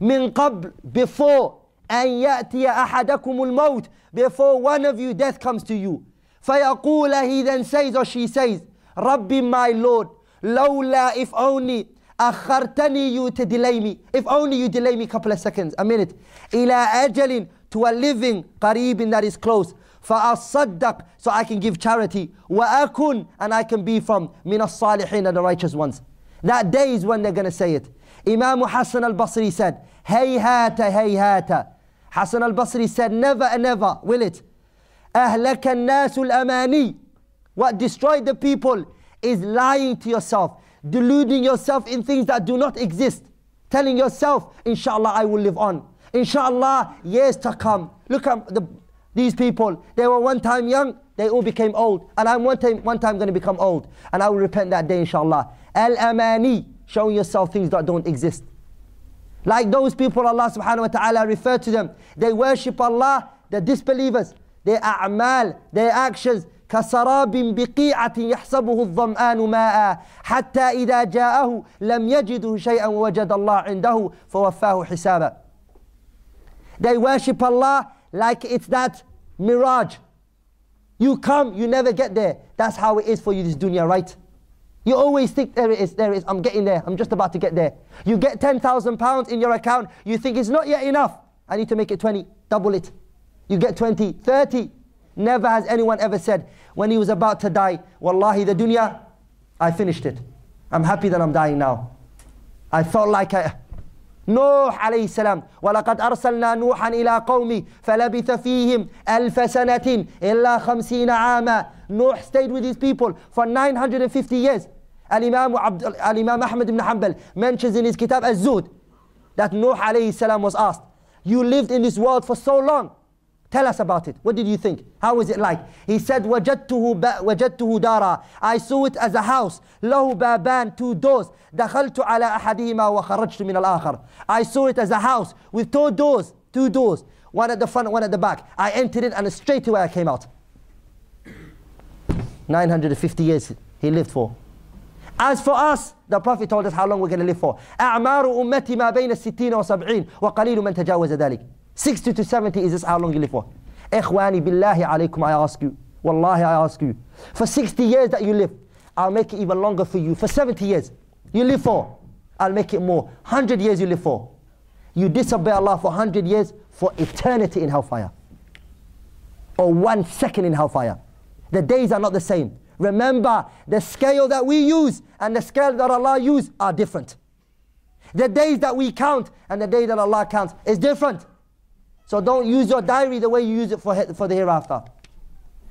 مِنْ قَبْلِ, before, أَنْ يَأْتِيَ أَحَدَكُمُ الْمَوْتِ, before one of you death comes to you. فَيَقُولَ, he then says or she says, Rabbi, my Lord, لَوْلَا, if only, أَخَّرْتَنِي, you to delay me, if only you delay me a couple of seconds, a minute, إِلَىٰ أَجَلٍ, to a living, قَرِيبٍ, that is close, فَأَصَّدَّقْ, so I can give charity, وَأَكُنْ, and I can be from مِنَ الصَّالِحِينَ, the righteous ones. That day is when they're going to say it. Imam Hassan al-Basri said, Hayhata, hayhata. Hassan al-Basri said, never, never will it. Ahlaka al-nas al-amani. What destroyed the people is lying to yourself, deluding yourself in things that do not exist, telling yourself, inshallah, I will live on, inshallah, years to come. Look at the, these people. They were one time young, they all became old, and I'm one time, one time going to become old, and I will repent that day, inshallah. Al-amani, showing yourself things that don't exist. Like those people Allah subhanahu wa ta'ala referred to them. They worship Allah, the disbelievers, their a'mal, their actions. كَسَرَابٍ بِقِيعَةٍ يَحْسَبُهُ الظَّمْآنُ مَاءً حَتَّى إِذَا جَاءَهُ لَمْ يَجِدُهُ شَيْئًا وَوَجَدَ اللَّهُ عِنْدَهُ فَوَفَّاهُ حِسَابًا. They worship Allah like it's that mirage. You come, you never get there. That's how it is for you this dunya, right? You always think, there it is, there it is, I'm getting there, I'm just about to get there. You get ten thousand pounds in your account, you think it's not yet enough. I need to make it twenty, double it. You get twenty, thirty. Never has anyone ever said, when he was about to die, wallahi, the dunya, I finished it. I'm happy that I'm dying now. I felt like I... Nuh alayhi salam, وَلَقَدْ أَرْسَلْنَا نُوحًا إِلَىٰ قَوْمِ فَلَبِثَ فِيهِمْ أَلْفَ سَنَةٍ إِلَّا خَمْسِينَ عَامًا. Nuh stayed with his people for nine hundred fifty years. Al-Imam Ahmad ibn Hanbal mentions in his kitab Az-Zuhd that Nuh alayhi salam was asked, you lived in this world for so long, tell us about it. What did you think? How was it like? He said, وَجَدْتُهُ دَارًا, I saw it as a house. لَهُ بَابَانْ, two doors. دَخَلْتُ عَلَىٰ أَحَدِهِمَا وَخَرَجْتُ مِنَ الْآخَرِ, I saw it as a house with two doors, two doors, one at the front, one at the back. I entered it and straight away I came out. nine hundred fifty years he lived for. As for us, the Prophet told us how long we're going to live for. أَعْمَارُ أُمَّتِي مَا بَيْنَ السِّتِينَ وَسَبْعِينَ وَقَلِيلُ مَنْ تَجَاوَزَ ذَلِكَ. sixty to seventy is this how long you live for. Ikhwani, billahi alaykum, I ask you. Wallahi, I ask you. For sixty years that you live, I'll make it even longer for you. For seventy years you live for, I'll make it more. one hundred years you live for. You disobey Allah for one hundred years, for eternity in hellfire. Or one second in hellfire. The days are not the same. Remember, the scale that we use and the scale that Allah uses are different. The days that we count and the day that Allah counts is different. So don't use your diary the way you use it for, for the hereafter.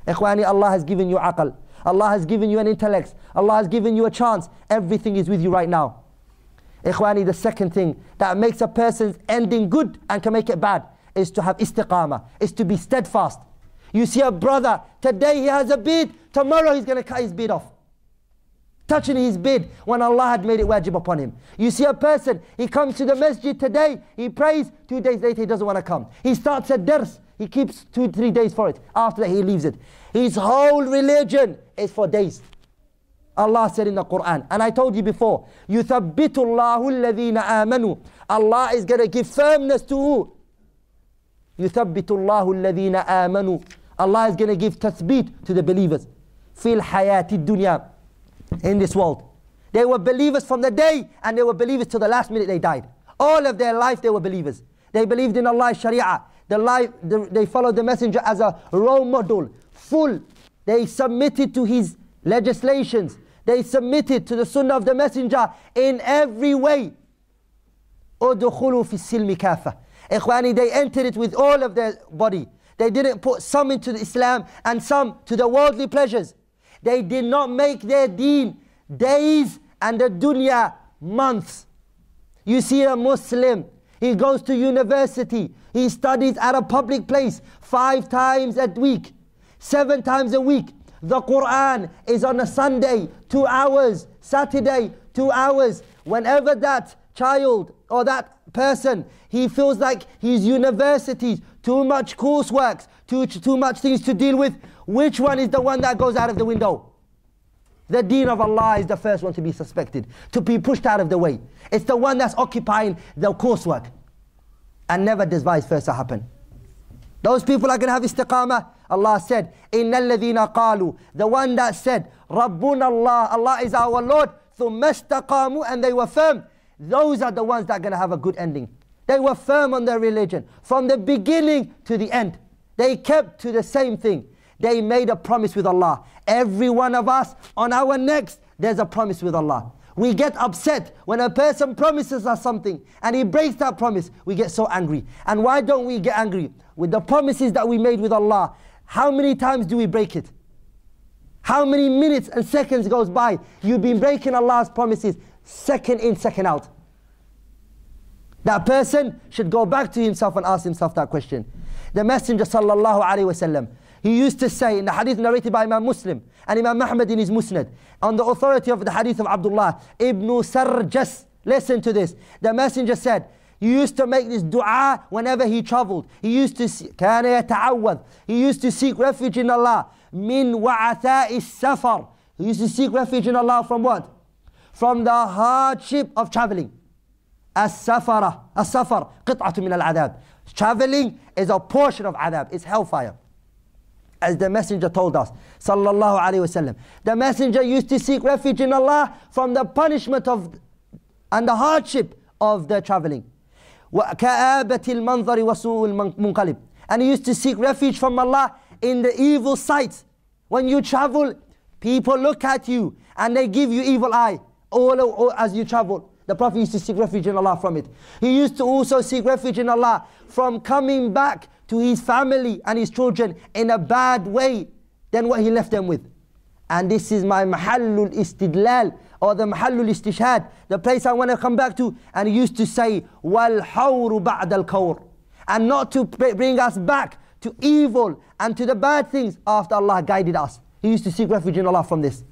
Ikhwani, Allah has given you aql. Allah has given you an intellect. Allah has given you a chance. Everything is with you right now. Ikhwani, the second thing that makes a person's ending good and can make it bad is to have istiqamah, is to be steadfast. You see a brother, today he has a beard, tomorrow he's going to cut his beard off, touching his beard when Allah had made it wajib upon him. You see a person, he comes to the masjid today, he prays, two days later he doesn't want to come. He starts a dars, he keeps two, three days for it. After that he leaves it. His whole religion is for days. Allah said in the Quran, and I told you before, يُثَبِّتُ اللَّهُ الَّذِينَ آمَنُوا. Allah is going to give firmness to who? يُثَبِّتُ اللَّهُ الَّذِينَ آمَنُوا. Allah is going to give tasbit to the believers. فِي الْحَيَاةِ الدُّنْيَا, in this world. They were believers from the day, and they were believers till the last minute they died. All of their life they were believers. They believed in Allah's Sharia. The life, the, they followed the messenger as a role model, full. They submitted to his legislations. They submitted to the sunnah of the messenger in every way. Ikhwani, they entered it with all of their body. They didn't put some into the Islam and some to the worldly pleasures. They did not make their deen days and the dunya months. You see a Muslim, he goes to university, he studies at a public place five times a week, seven times a week. The Quran is on a Sunday, two hours, Saturday, two hours. Whenever that child or that person, he feels like his universities, too much coursework, too, too much things to deal with. Which one is the one that goes out of the window? The deen of Allah is the first one to be suspected, to be pushed out of the way. It's the one that's occupying the coursework. And never does vice versa happen. Those people are going to have istiqamah. Allah said, إِنَّ الَّذِينَ قَالُوا, the one that said, رَبُّنَ اللَّهُ, Allah is our Lord, ثُمَّ اسْتَقَامُوا, and they were firm. Those are the ones that are going to have a good ending. They were firm on their religion, from the beginning to the end. They kept to the same thing. They made a promise with Allah. Every one of us, on our necks, there's a promise with Allah. We get upset when a person promises us something and he breaks that promise. We get so angry. And why don't we get angry? With the promises that we made with Allah, how many times do we break it? How many minutes and seconds goes by? You've been breaking Allah's promises second in, second out. That person should go back to himself and ask himself that question. The Messenger sallallahu alaihi wasallam, he used to say in the hadith narrated by Imam Muslim and Imam Ahmad in his Musnad, on the authority of the hadith of Abdullah ibn Sarjas, listen to this. The Messenger said, he used to make this dua whenever he traveled. He used to see, كَانَ يَتَعَوَّذ, he used to seek refuge in Allah. مِنْ وَعَثَاءِ السَّفَرِ, he used to seek refuge in Allah from what? From the hardship of traveling. السَّفَرَ, السَّفَرَ قِطْعَةٌ مِنَ الْعَذَابِ. Traveling is a portion of adab, it's hellfire. As the Messenger told us, sallallahu alayhi wa sallam, the Messenger used to seek refuge in Allah from the punishment of and the hardship of the traveling. وَكَآبَةِ الْمَنْظَرِ وَسُوءِ الْمُنْقَلِبِ. And he used to seek refuge from Allah in the evil sight. When you travel, people look at you and they give you evil eye all, all as you travel. The Prophet used to seek refuge in Allah from it. He used to also seek refuge in Allah from coming back to his family and his children in a bad way than what he left them with. And this is my mahallul istidlal, or the mahallul istishhad, the place I want to come back to. And he used to say, wal hawru ba'd al kawr, and not to bring us back to evil and to the bad things after Allah guided us. He used to seek refuge in Allah from this.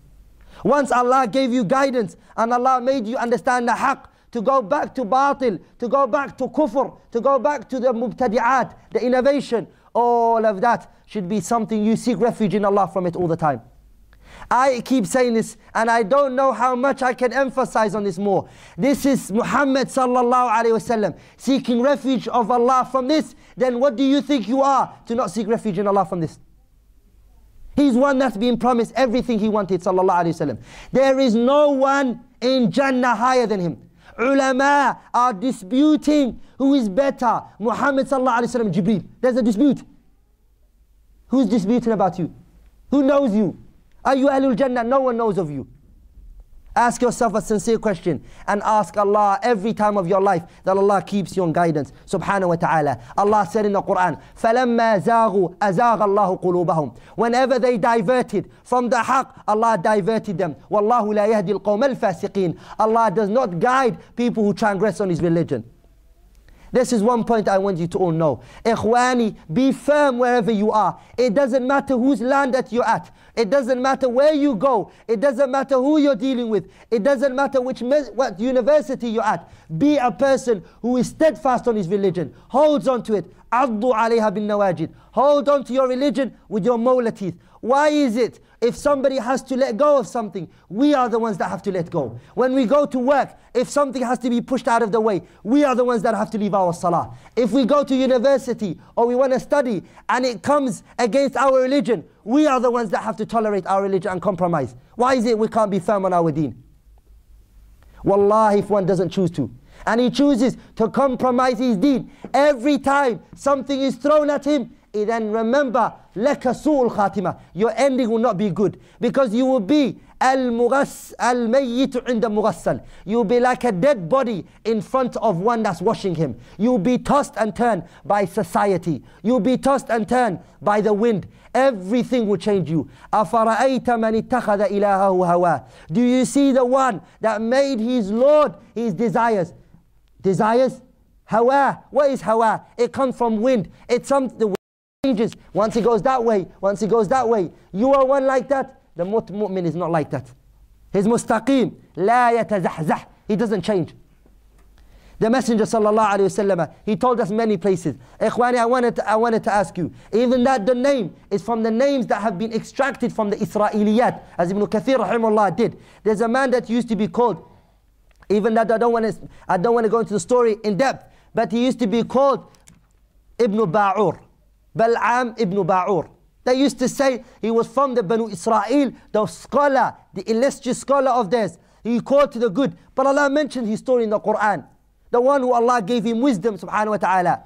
Once Allah gave you guidance and Allah made you understand the haqq, to go back to batil, to go back to kufr, to go back to the mubtadi'at, the innovation, all of that should be something you seek refuge in Allah from it all the time. I keep saying this and I don't know how much I can emphasize on this more. This is Muhammad sallallahu alayhi wasallam seeking refuge of Allah from this. Then what do you think you are to not seek refuge in Allah from this? He's one that's been promised everything he wanted, sallallahu alayhi wasallam. There is no one in Jannah higher than him. Ulama are disputing who is better, Muhammad sallallahu alayhi wa sallam, Jibreel. There's a dispute. Who's disputing about you? Who knows you? Are you Ahlul Jannah? No one knows of you. Ask yourself a sincere question and ask Allah every time of your life that Allah keeps you on guidance, subhanahu wa ta'ala. Allah said in the Quran, فَلَمَّا زَاغُوا أَزَاغَ اللَّهُ قُلُوبَهُمْ. Whenever they diverted from the haqq, Allah diverted them. وَاللَّهُ لَا يَهْدِي الْقَوْمَ الْفَاسِقِينَ. Allah does not guide people who transgress on his religion. This is one point I want you to all know. Ikhwani, be firm wherever you are. It doesn't matter whose land that you're at. It doesn't matter where you go. It doesn't matter who you're dealing with. It doesn't matter which what university you're at. Be a person who is steadfast on his religion. Holds on to it. Addu alayha bin nawajid. Hold on to your religion with your molar teeth. Why is it if somebody has to let go of something, we are the ones that have to let go? When we go to work, if something has to be pushed out of the way, we are the ones that have to leave our salah. If we go to university or we want to study and it comes against our religion, we are the ones that have to tolerate our religion and compromise. Why is it we can't be firm on our deen? Wallahi, if one doesn't choose to, and he chooses to compromise his deen, every time something is thrown at him, then remember, laka su'ul khatima, your ending will not be good, because you will be al-mughass, al-mayyitu inda mughassal. You will be like a dead body in front of one that's washing him. You will be tossed and turned by society. You will be tossed and turned by the wind. Everything will change you. أَفَرَأَيْتَ مَنِ اتَّخَذَ إِلَهَهُ هَوَى. Do you see the one that made his Lord his desires? Desires? Hawa. What is hawa? It comes from wind. It's some, the wind changes. Once it goes that way, once it goes that way. You are one like that. The mu'min is not like that. He's mustaqim. La yatazahzah. He doesn't change. The Messenger sallallahu alayhi wa sallam, he told us many places. Ikhwani, I wanted, to, I wanted to ask you, even that the name is from the names that have been extracted from the Isra'iliyat, as Ibn Kathir rahimahullah did. There's a man that used to be called, even that I don't want to, I don't want to go into the story in depth, but he used to be called Ibn Ba'ur, Bal'am Ibn Ba'ur. They used to say he was from the Banu Israel, the scholar, the illustrious scholar of theirs. He called to the good. But Allah mentioned his story in the Quran. The one who Allah gave him wisdom, subhanahu wa ta'ala.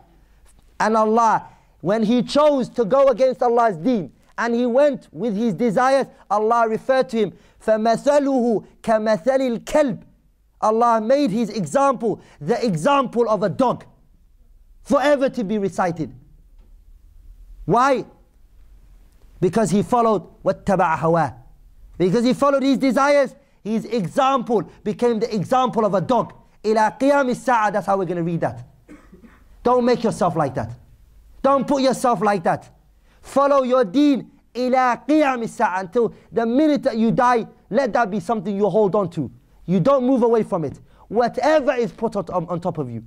And Allah, when he chose to go against Allah's deen, and he went with his desires, Allah referred to him, فَمَثَلُهُ كَمَثَلِ الْكَلْبِ. Allah made his example the example of a dog, forever to be recited. Why? Because he followed وَاتَّبَعَ هَوَاهُ. Because he followed his desires, his example became the example of a dog. إِلَىٰ قِيَامِ السَّاعَةِ. That's how we're going to read that. Don't make yourself like that. Don't put yourself like that. Follow your deen إِلَىٰ قِيَامِ السَّاعَةِ. Until the minute that you die, let that be something you hold on to. You don't move away from it. Whatever is put on, on top of you.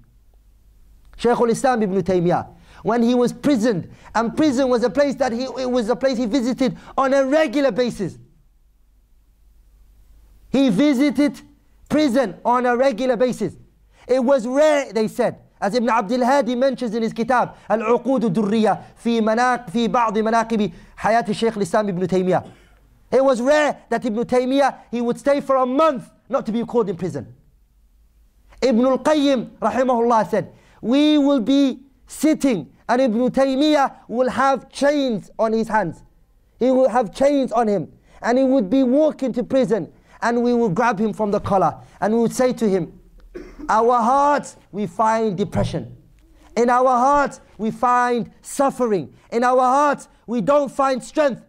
Shaykhul Islam Ibn Taymiyyah, when he was prisoned, and prison was a place that he it was a place he visited on a regular basis. He visited prison on a regular basis. It was rare, they said, as Ibn Abdul Hadi mentions in his kitab, Al-Uqoodu Durriya fi manaq fi ba'd manaqibi hayat al-Shaykh al-Islam Ibn Taymiyyah. It was rare that Ibn Taymiyyah he would stay for a month not to be called in prison. Ibn al-Qayyim rahimahullah said, we will be sitting and Ibn Taymiyyah will have chains on his hands. He will have chains on him. And he would be walking to prison. And we will grab him from the collar. And we would say to him, our hearts we find depression. In our hearts we find suffering. In our hearts we don't find strength.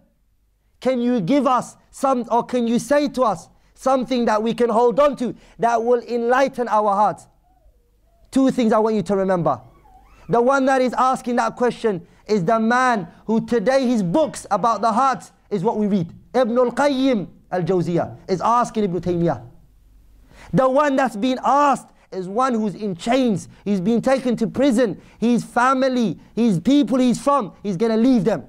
Can you give us some, or can you say to us something that we can hold on to that will enlighten our hearts? Two things I want you to remember. The one that is asking that question is the man who today his books about the heart is what we read. Ibn al-Qayyim al-Jawziyah is asking Ibn Taymiyyah. The one that's been asked is one who's in chains. He's been taken to prison. His family, his people he's from, he's going to leave them.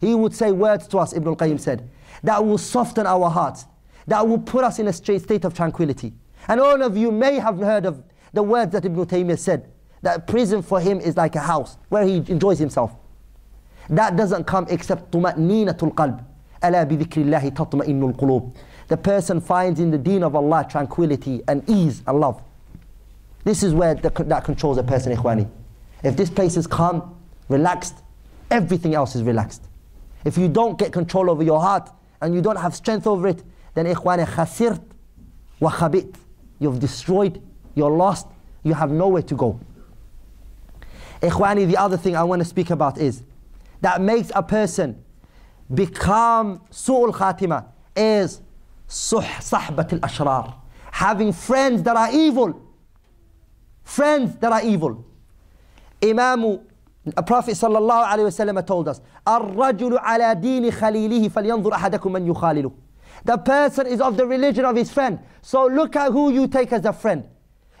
He would say words to us, Ibn al-Qayyim said, that will soften our hearts, that will put us in a straight state of tranquility. And all of you may have heard of the words that Ibn Taymiyyah said, that prison for him is like a house where he enjoys himself. That doesn't come except طُمَأْنِينَةُ الْقَلْبِ أَلَا بِذِكْرِ اللَّهِ تَطْمَئِنُّ الْقُلُوبِ. The person finds in the deen of Allah tranquility and ease and love. This is where the, that controls a person, ikhwani. If this place is calm, relaxed, everything else is relaxed. If you don't get control over your heart and you don't have strength over it, then ikhwani, khasirt wa khabit. You've destroyed, you're lost, you have nowhere to go. Ikhwani, the other thing I want to speak about is that makes a person become su'ul khatima is sahbat al-ashrar, having friends that are evil. Friends that are evil. Imam, the Prophet sallallahu alayhi wa sallam told us, "Ar-rajulu ala dini khalilihi falyanzur ahadakum man yukhalilu." The person is of the religion of his friend, so look at who you take as a friend.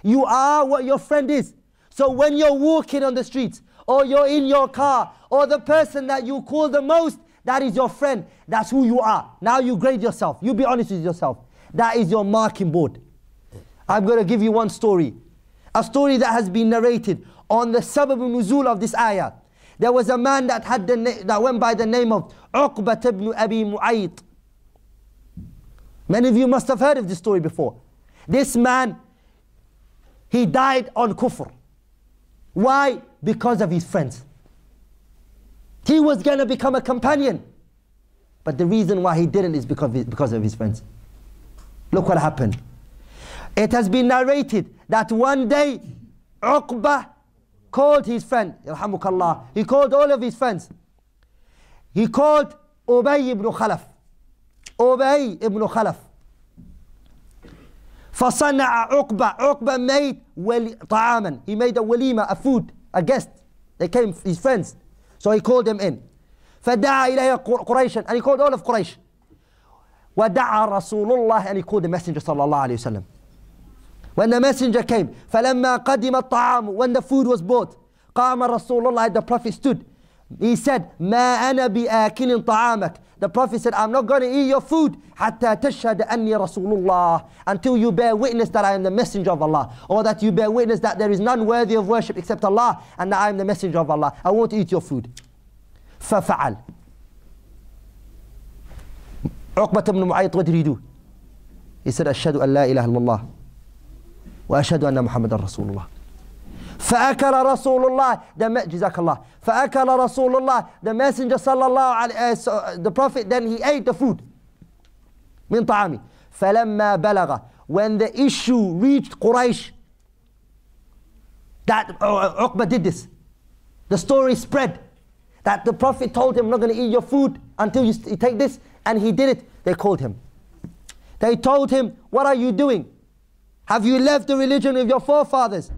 You are what your friend is. So when you're walking on the streets, or you're in your car, or the person that you call the most, that is your friend. That's who you are. Now you grade yourself. You be honest with yourself. That is your marking board. I'm going to give you one story. A story that has been narrated on the sabab nuzul of this ayah. There was a man that, had the that went by the name of Uqbat ibn Abi Mu'ayt. Many of you must have heard of this story before. This man, he died on kufr. Why? Because of his friends. He was going to become a companion. But the reason why he didn't is because of his, because of his friends. Look what happened. It has been narrated that one day, Uqbah called his friend. Yarhamukallah. He called all of his friends. He called Ubay ibn Khalaf. Ubay ibn Khalaf. فَصَنَعَ عُقْبَةً. Uqbah made طعاما. He made a walima, a food, a guest. They came, his friends. So he called them in. فَدَعَ إِلَيْهَا قُرَيْشًا. And he called all of Quraysh. وَدَعَ رَسُولُ اللَّهِ. And he called the Messenger صلى الله عليه وسلم. when the messenger came, فَلَمَّا قَدِمَ الطَّعَامُ when the food was bought, قَامَ Rasulullah, the Prophet stood. He said, مَا أَنَا بِآكِلٍ طَعَامَكَ. The Prophet said, I'm not going to eat your food حَتَّى تَشْهَدَ أَنِّي رَسُولُ اللَّهِ, until you bear witness that I am the messenger of Allah, or that you bear witness that there is none worthy of worship except Allah and that I am the messenger of Allah. I won't eat your food. فَفَعَلْ. عقبة بن معيط, what did he do? He said, أشهد أن لا إله إلا الله وأشهد أن محمد رسول الله. فأكل رسول الله, جزاك الله. فأكل رسول الله, the messenger صلى الله عليه, the prophet, then he ate the food من طعامه. فلما بلغ, when the issue reached Quraysh that Uqba did this, the story spread that the prophet told him, I'm not going to eat your food until you take this, and he did it. They called him. They told him, what are you doing? Have you left the religion of your forefathers?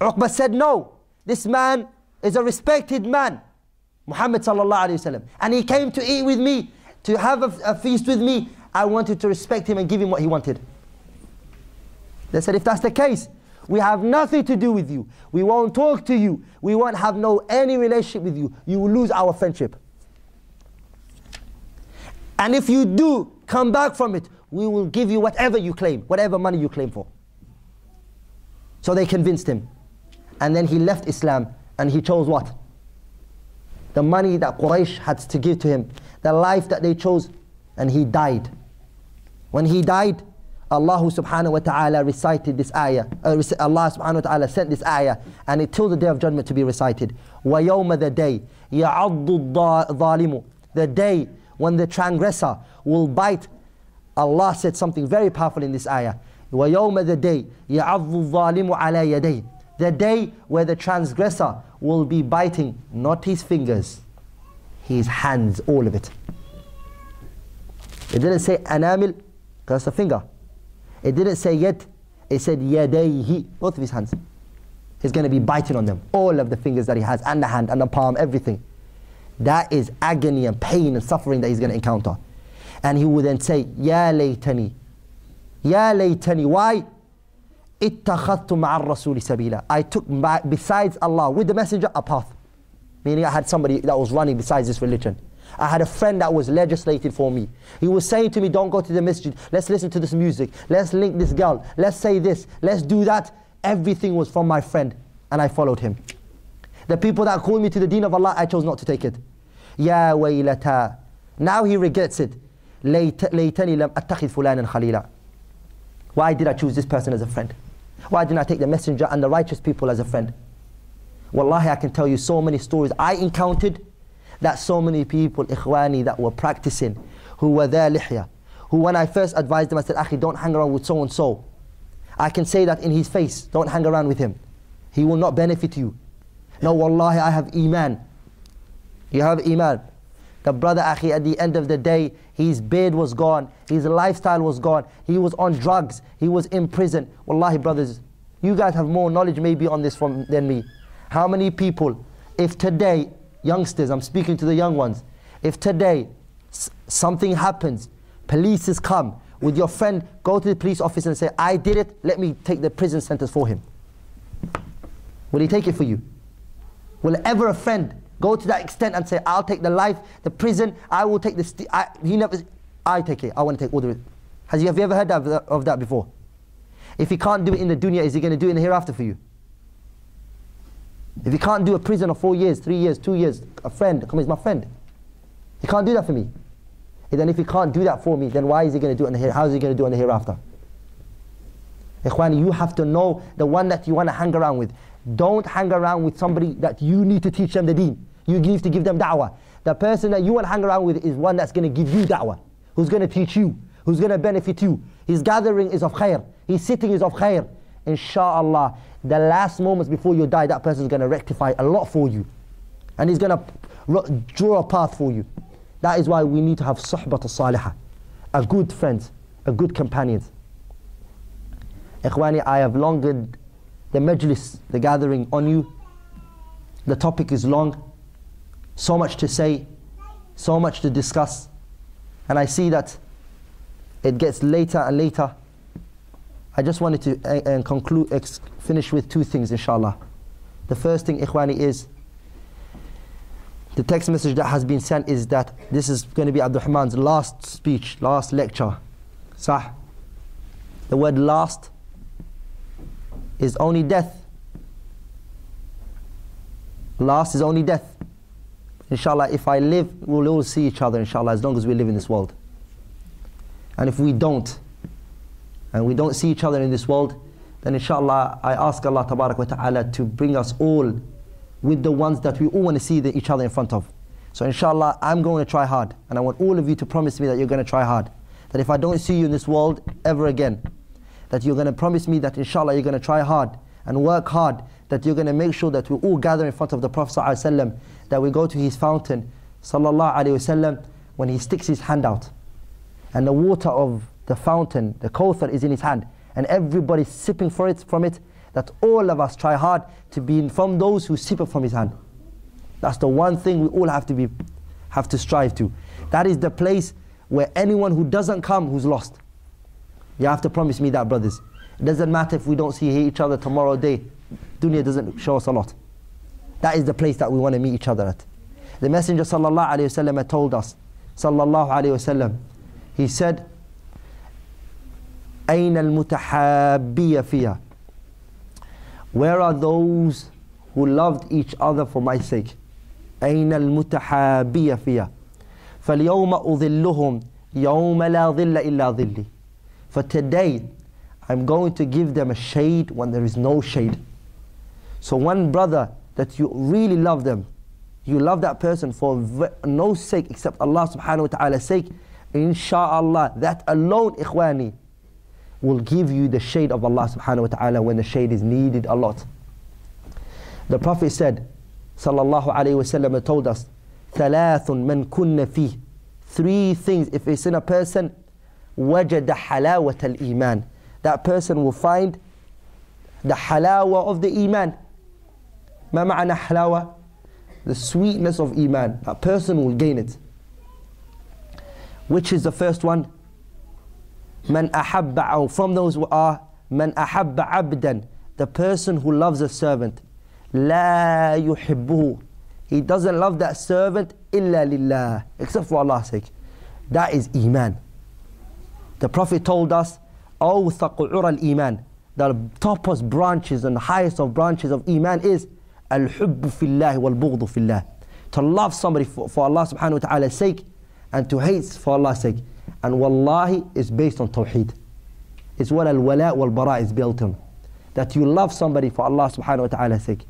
Uqba said, no, this man is a respected man, Muhammad sallallahu alayhi wa sallam, and he came to eat with me, to have a, a feast with me. I wanted to respect him and give him what he wanted. They said, if that's the case, we have nothing to do with you. We won't talk to you. We won't have no any relationship with you. You will lose our friendship. And if you do come back from it, we will give you whatever you claim, whatever money you claim for. So they convinced him. And then he left Islam, and he chose what? The money that Quraysh had to give to him, the life that they chose, and he died. When he died, Allah subhanahu wa ta'ala recited this ayah. Uh, Allah subhanahu wa ta'ala sent this ayah, and it till the day of judgment to be recited. وَيَوْمَ, the day, يَعَضُّ الظَّالِمُ, the day when the transgressor will bite. Allah said something very powerful in this ayah. وَيَوْمَ, the day, يَعَضُّ الظَّالِمُ عَلَى يَدَيْهِ, the day where the transgressor will be biting, not his fingers, his hands, all of it. It didn't say anamil, because that's a finger. It didn't say yet, it said yadayhi, both of his hands. He's going to be biting on them, all of the fingers that he has, and the hand, and the palm, everything. That is agony and pain and suffering that he's going to encounter. And he would then say, Ya laytani, Ya laytani, why? Ittakhadtu ma'ar rasuli sabila. I took besides Allah, with the messenger, a path. Meaning I had somebody that was running besides this religion. I had a friend that was legislating for me. He was saying to me, don't go to the masjid, let's listen to this music, let's link this girl, let's say this, let's do that. Everything was from my friend, and I followed him. The people that called me to the deen of Allah, I chose not to take it. Ya waylata. Now he regrets it. Laytani lam attakhidh fulanan khalila. Why did I choose this person as a friend? Why didn't I take the messenger and the righteous people as a friend? Wallahi, I can tell you so many stories I encountered, that so many people, ikhwani, that were practicing, who were there lihya, who when I first advised them, I said, Akhi, don't hang around with so and so. I can say that in his face, don't hang around with him. He will not benefit you. No, wallahi, I have iman. You have iman. The brother, akhi, at the end of the day, his beard was gone, his lifestyle was gone, he was on drugs, he was in prison. Wallahi, brothers, you guys have more knowledge maybe on this from, than me. How many people, if today, youngsters, I'm speaking to the young ones, if today something happens, police come, with your friend, go to the police office and say, I did it, let me take the prison sentence for him. Will he take it for you? Will ever a friend go to that extent and say, I'll take the life, the prison, I will take the, I, he never, I take it, I want to take all the, has you, have you ever heard of that, of that before? If he can't do it in the dunya, is he going to do it in the hereafter for you? If he can't do a prison of four years, three years, two years, a friend, come, he's my friend. He can't do that for me. And then if he can't do that for me, then why is he going to do it in the hereafter? How is he going to do it in the hereafter? Ikhwani, you have to know the one that you want to hang around with. Don't hang around with somebody that you need to teach them the deen. You need to give them da'wah. The person that you want to hang around with is one that's going to give you da'wah, who's going to teach you, who's going to benefit you. His gathering is of khair. His sitting is of khair. Insha'Allah, the last moments before you die, that person is going to rectify a lot for you. And he's going to draw a path for you. That is why we need to have suhbat al-salihah, a good friend, a good companion. Ikhwani, I have longed the majlis, the gathering on you. The topic is long, so much to say, so much to discuss. And I see that it gets later and later, I just wanted to uh, uh, conclude, ex finish with two things, inshallah. The first thing, Ikhwani, is the text message that has been sent is that this is going to be Abdurrahman's last speech, last lecture. Sah. The word last is only death. Last is only death. Inshallah, if I live, we'll all see each other, inshallah, as long as we live in this world. And if we don't, and we don't see each other in this world, then inshallah, I ask Allah tabarak wa ta'ala to bring us all with the ones that we all want to see the, each other in front of. So inshallah, I'm going to try hard, and I want all of you to promise me that you're going to try hard. That if I don't see you in this world ever again, that you're going to promise me that inshallah you're going to try hard and work hard, that you're going to make sure that we all gather in front of the Prophet ﷺ, that we go to his fountain ﷺ, when he sticks his hand out. And the water of the fountain, the Kawthar, is in his hand. And everybody's sipping for it, from it, that all of us try hard to be from those who sip it from his hand. That's the one thing we all have to, be, have to strive to. That is the place where anyone who doesn't come, who's lost. You have to promise me that, brothers. It doesn't matter if we don't see each other tomorrow day. Dunya doesn't show us a lot. That is the place that we want to meet each other at. The Messenger sallallahu alayhi wa sallam told us, sallallahu alayhi wa sallam, he said, Aina al-mutahabbiya fiya. Where are those who loved each other for my sake? Aina al-mutahabbiya fiya. فَالْيَوْمَ أُظِلُّهُمْ يَوْمَ لَا ظِلَّ إِلَّا ظِلِّي. For today, I'm going to give them a shade when there is no shade. So one brother that you really love them, you love that person for no sake except Allah subhanahu wa ta'ala's sake, insha'Allah, that alone, ikhwani, will give you the shade of Allah subhanahu wa ta'ala when the shade is needed a lot. The Prophet said, sallallahu alayhi wa sallam, told us, ثَلَاثٌ مَنْ كُنَّ فِيهِ. Three things, if it's in a person, وَجَدَ حَلَاوَةَ الْإِيمَانِ. That person will find the halawa of the iman. Ma ma'ana halawa? The sweetness of iman. That person will gain it. Which is the first one? Man ahabba. From those who are man ahabba abdan, the person who loves a servant. La yuhibbuhu. He doesn't love that servant illa lillah, except for Allah's sake. That is iman. The Prophet told us, awthaqu ura al-iman. The topmost branches and the highest of branches of iman is al-hubbu fillah wal-bughdu fillah. To love somebody for, for Allah subhanahu wa ta'ala's sake, and to hate for Allah's sake. And wallahi is based on tawheed. It's what al-wala wal-bara is built on. That you love somebody for Allah subhanahu wa ta'ala's sake.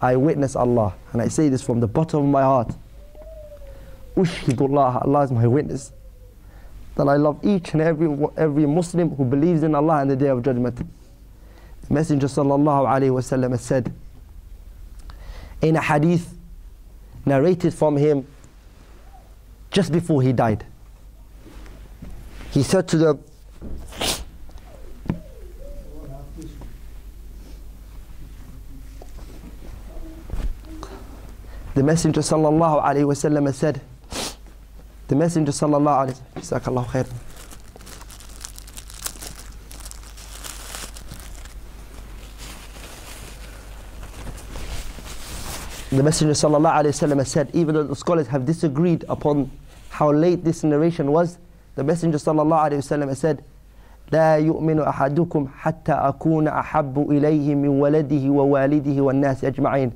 I witness Allah, and I say this from the bottom of my heart. Ushhidullah, Allah is my witness, that I love each and every every Muslim who believes in Allah and the Day of Judgment. The Messenger sallallahu alayhi wa sallam said in a hadith narrated from him just before he died. He said to the The Messenger sallallahu alayhi wa sallam said The Messenger sallallahu alayhi wa sallam, Jazakallahu khair. The Messenger sallallahu alayhi wa sallam said, even though the scholars have disagreed upon how late this narration was, the Messenger sallallahu alayhi wa sallam said, لا يؤمن أحدكم حتى أكون أحب إليه من ولده ووالده والناس أجمعين.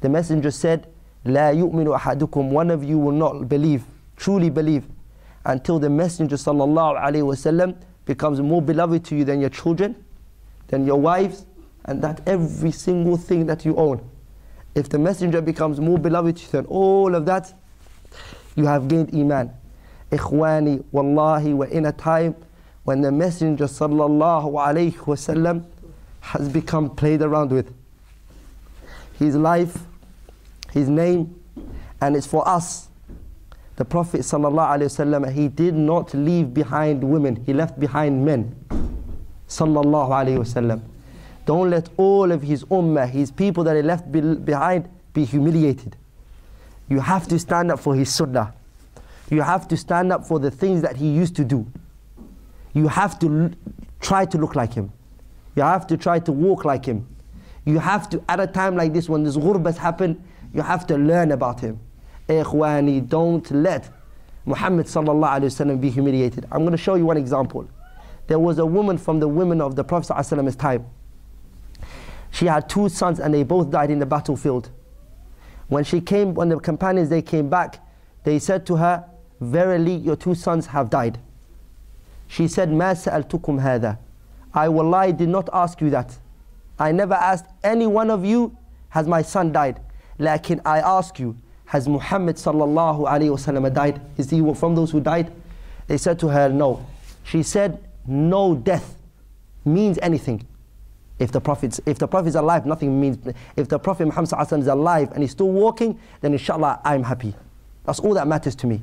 The Messenger said, لا يؤمن أحدكم, one of you will not believe, truly believe, until the Messenger sallallahu alayhi wa sallam becomes more beloved to you than your children, than your wives, and that every single thing that you own. If the Messenger becomes more beloved to you than all of that, you have gained iman. Ikhwani, wallahi, we're in a time when the Messenger sallallahu alayhi wa sallam has become played around with. His life, his name, and it's for us. The Prophet sallallahu alayhi wa sallam, he did not leave behind women, he left behind men. Sallallahu alayhi wa sallam. Don't let all of his ummah, his people that he left be behind, be humiliated. You have to stand up for his sunnah. You have to stand up for the things that he used to do. You have to try to look like him. You have to try to walk like him. You have to, at a time like this, when this ghurbas happen, you have to learn about him. Ikhwani, don't let Muhammad sallallahu alayhi wasallam be humiliated. I'm going to show you one example. There was a woman from the women of the Prophet sallallahu alayhi wasallam's time. She had two sons and they both died in the battlefield. When she came, when the companions, they came back, they said to her, verily your two sons have died. She said, ma sa'altukum hadha. I wallahi did not ask you that. I never asked any one of you, has my son died? Lakin I ask you, has Muhammad sallallahu alayhi wasallam died? Is he from those who died? They said to her, no. She said, no death means anything. If the Prophet, if the Prophet is alive, nothing means. If the Prophet Muhammad sallallahu alayhi wasallam is alive and he's still walking, then inshallah I'm happy. That's all that matters to me.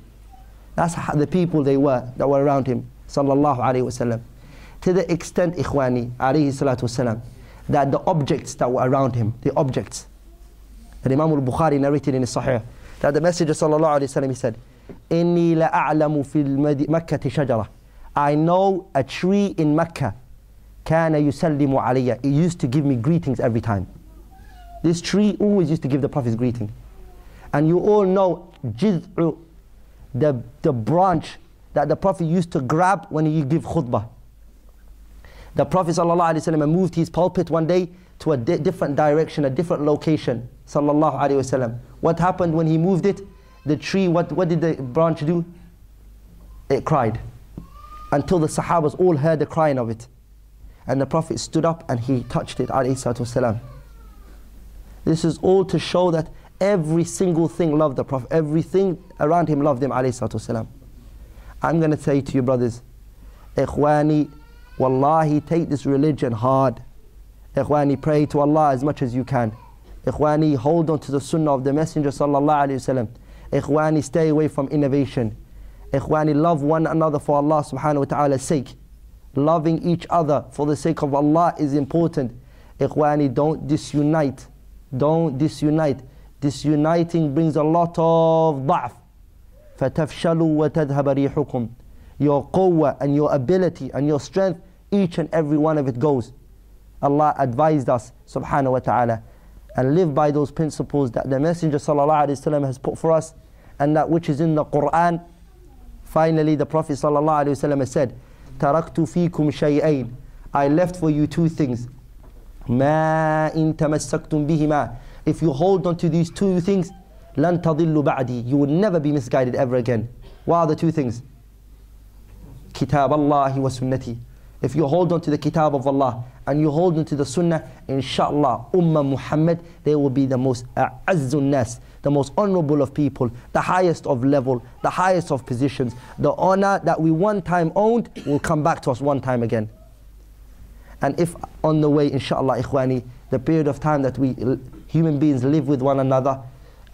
That's how the people they were that were around him, sallallahu alayhi wasallam. To the extent, ikhwani, alayhi salatu wasalam, that the objects that were around him, the objects, that Imam al-Bukhari narrated in his Sahih, that the Messenger sallallahu alayhi wasallam, he said, "Inni la'a'lamu fil Makkati shajara." I know a tree in Mecca. Kana yusallimu alayya. It used to give me greetings every time. This tree always used to give the Prophet's greeting. And you all know jiz'u, the, the branch that the Prophet used to grab when he give khutbah. The Prophet ﷺ moved his pulpit one day to a di different direction, a different location. ﷺ. What happened when he moved it? The tree, what, what did the branch do? It cried. Until the Sahabas all heard the crying of it. And the Prophet stood up and he touched it, alayhi salatu wasalam. This is all to show that every single thing loved the Prophet. Everything around him loved him, alayhi salatu wasalam. I'm going to say to you, brothers, ikhwani, wallahi, take this religion hard. Ikhwani, pray to Allah as much as you can. Ikhwani, hold on to the sunnah of the Messenger, sallallahu alayhi wasalam. Ikhwani, stay away from innovation. Ikhwani, love one another for Allah subhanahu wa ta'ala's sake. Loving each other for the sake of Allah is important. Ikhwani, don't disunite. Don't disunite. Disuniting brings a lot of da'af. فَتَفْشَلُوا وَتَذْهَبَ رِيحُكُمْ. Your quwwah and your ability and your strength, each and every one of it goes. Allah advised us, subhanahu wa ta'ala, and live by those principles that the Messenger sallallahu alayhi wa sallam has put for us and that which is in the Qur'an. Finally, the Prophet sallallahu alayhi wa sallam has said, تَرَكْتُ فِيكُمْ شَيْئَيْنِ. I left for you two things. مَا إِن تَمَسَّكْتُمْ بِهِمَا. If you hold on to these two things, لَن تَضِلُّ بَعْدِي. You will never be misguided ever again. What are the two things? كِتَابَ اللَّهِ وَسُنَّتِي. If you hold on to the kitab of Allah and you hold on to the sunnah, inshallah, Ummah Muhammad, they will be the most azzun nas, the most honorable of people, the highest of level, the highest of positions. The honor that we one time owned will come back to us one time again. And if on the way, inshallah, ikhwani, the period of time that we human beings live with one another,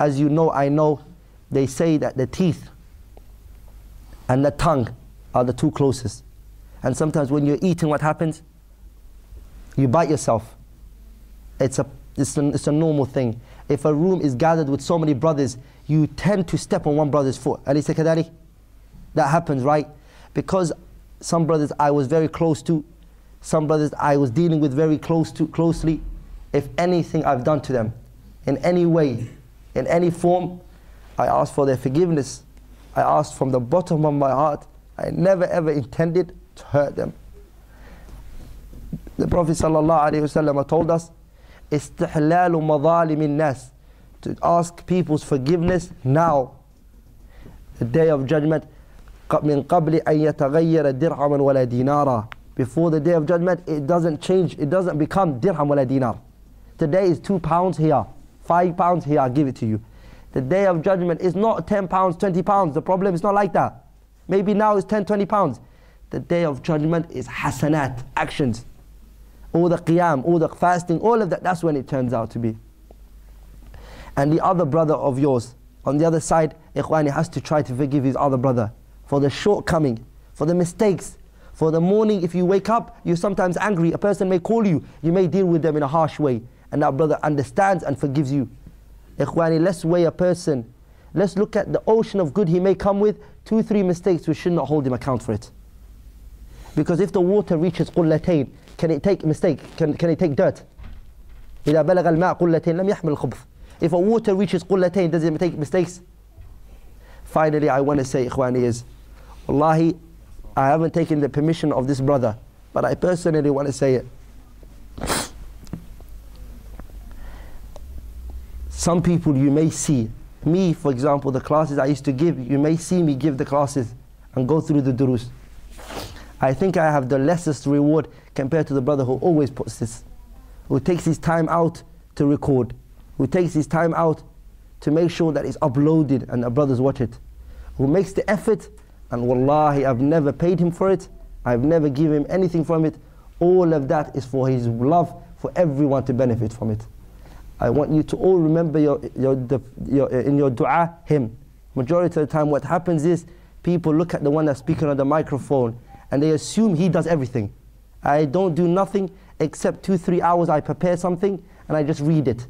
as you know, I know, they say that the teeth and the tongue are the two closest. And sometimes when you're eating, what happens? You bite yourself. It's a, it's, a, it's a normal thing. If a room is gathered with so many brothers, you tend to step on one brother's foot. Alaysa kadhalik? That happens, right? Because some brothers I was very close to, some brothers I was dealing with very close to, closely. If anything I've done to them, in any way, in any form, I ask for their forgiveness. I ask from the bottom of my heart. I never ever intended to hurt them. The Prophet sallallahu alayhi wasallam told us, "Istihlalu madhalim nas," to ask people's forgiveness now, the day of judgment. من قبل أن يتغير درهم ولا دينارا. Before the day of judgment, it doesn't change. It doesn't become dirham wala dinar. Today is two pounds here, five pounds here. I give it to you. The day of judgment is not ten pounds, twenty pounds. The problem is not like that. Maybe now it's ten, twenty pounds. The day of judgment is hasanat, actions. All the qiyam, all the fasting, all of that, that's when it turns out to be. And the other brother of yours, on the other side, ikhwani, has to try to forgive his other brother for the shortcoming, for the mistakes, for the morning. If you wake up, you're sometimes angry. A person may call you, you may deal with them in a harsh way. And that brother understands and forgives you. Ikhwani, let's weigh a person. Let's look at the ocean of good he may come with. Two, three mistakes, we should not hold him account for it. Because if the water reaches قلتين, can it take mistake? Can can it take dirt? إذا بلغ الماء قلتين لم يحمل الخبث. If a water reaches قلتين, does it take mistakes? Finally, I want to say, Ikhwani, is wallahi, I haven't taken the permission of this brother, but I personally want to say it. Some people you may see, me for example, the classes I used to give, you may see me give the classes and go through the durus. I think I have the lessest reward compared to the brother who always puts this, who takes his time out to record, who takes his time out to make sure that it's uploaded and the brothers watch it, who makes the effort, and wallahi I've never paid him for it, I've never given him anything from it. All of that is for his love, for everyone to benefit from it. I want you to all remember your, your, the, your, in your dua him. Majority of the time what happens is people look at the one that's speaking on the microphone and they assume he does everything. I don't do nothing except two, three hours I prepare something and I just read it.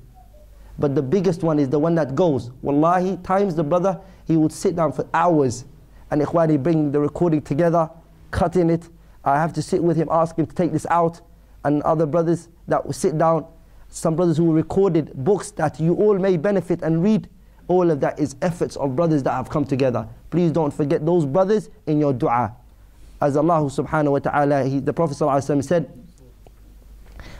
But the biggest one is the one that goes. Wallahi, times the brother, he would sit down for hours and Ikhwani bring the recording together, cutting it. I have to sit with him, ask him to take this out, and other brothers that will sit down. Some brothers who recorded books that you all may benefit and read. All of that is efforts of brothers that have come together. Please don't forget those brothers in your dua. As Allah subhanahu wa ta'ala, he, the Prophet sallallahu alayhi wa sallam said,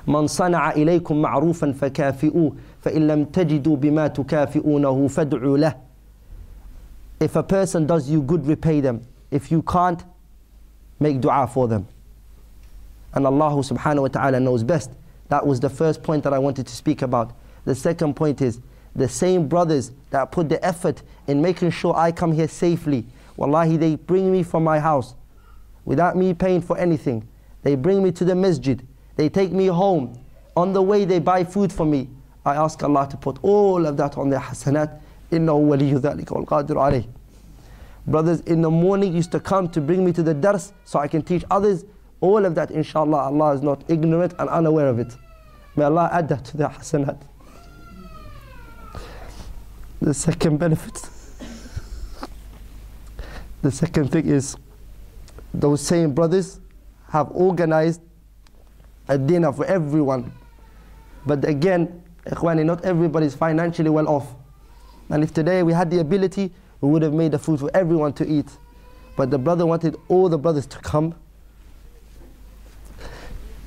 "Man sana'a ilaykum ma'rufan fakafi'u, fa in lam tajidu bima tukafi'unahu fad'u lah." If a person does you good, repay them. If you can't, make dua for them. And Allah subhanahu wa ta'ala knows best. That was the first point that I wanted to speak about. The second point is, the same brothers that put the effort in making sure I come here safely, wallahi, they bring me from my house without me paying for anything. They bring me to the masjid. They take me home. On the way, they buy food for me. I ask Allah to put all of that on their hasanat. إِنَّهُ وَلِيُّ ذَلِكَ وَالْقَادِرُ عَلَيْهِ. Brothers in the morning used to come to bring me to the dars so I can teach others. All of that, inshallah, Allah is not ignorant and unaware of it. May Allah add that to their hasanat. The second benefit, the second thing is, those same brothers have organized a dinner for everyone. But again, Ikhwani, not everybody is financially well off. And if today we had the ability, we would have made the food for everyone to eat. But the brother wanted all the brothers to come.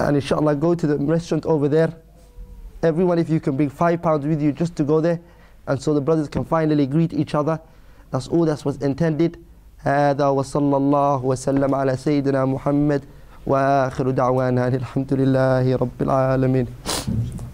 And inshallah, go to the restaurant over there. Everyone, if you can bring five pounds with you just to go there. And so the brothers can finally greet each other. That's all that was intended. هذا وصلى الله وسلم على سيدنا محمد وآخر دعوانا الحمد لله رب العالمين.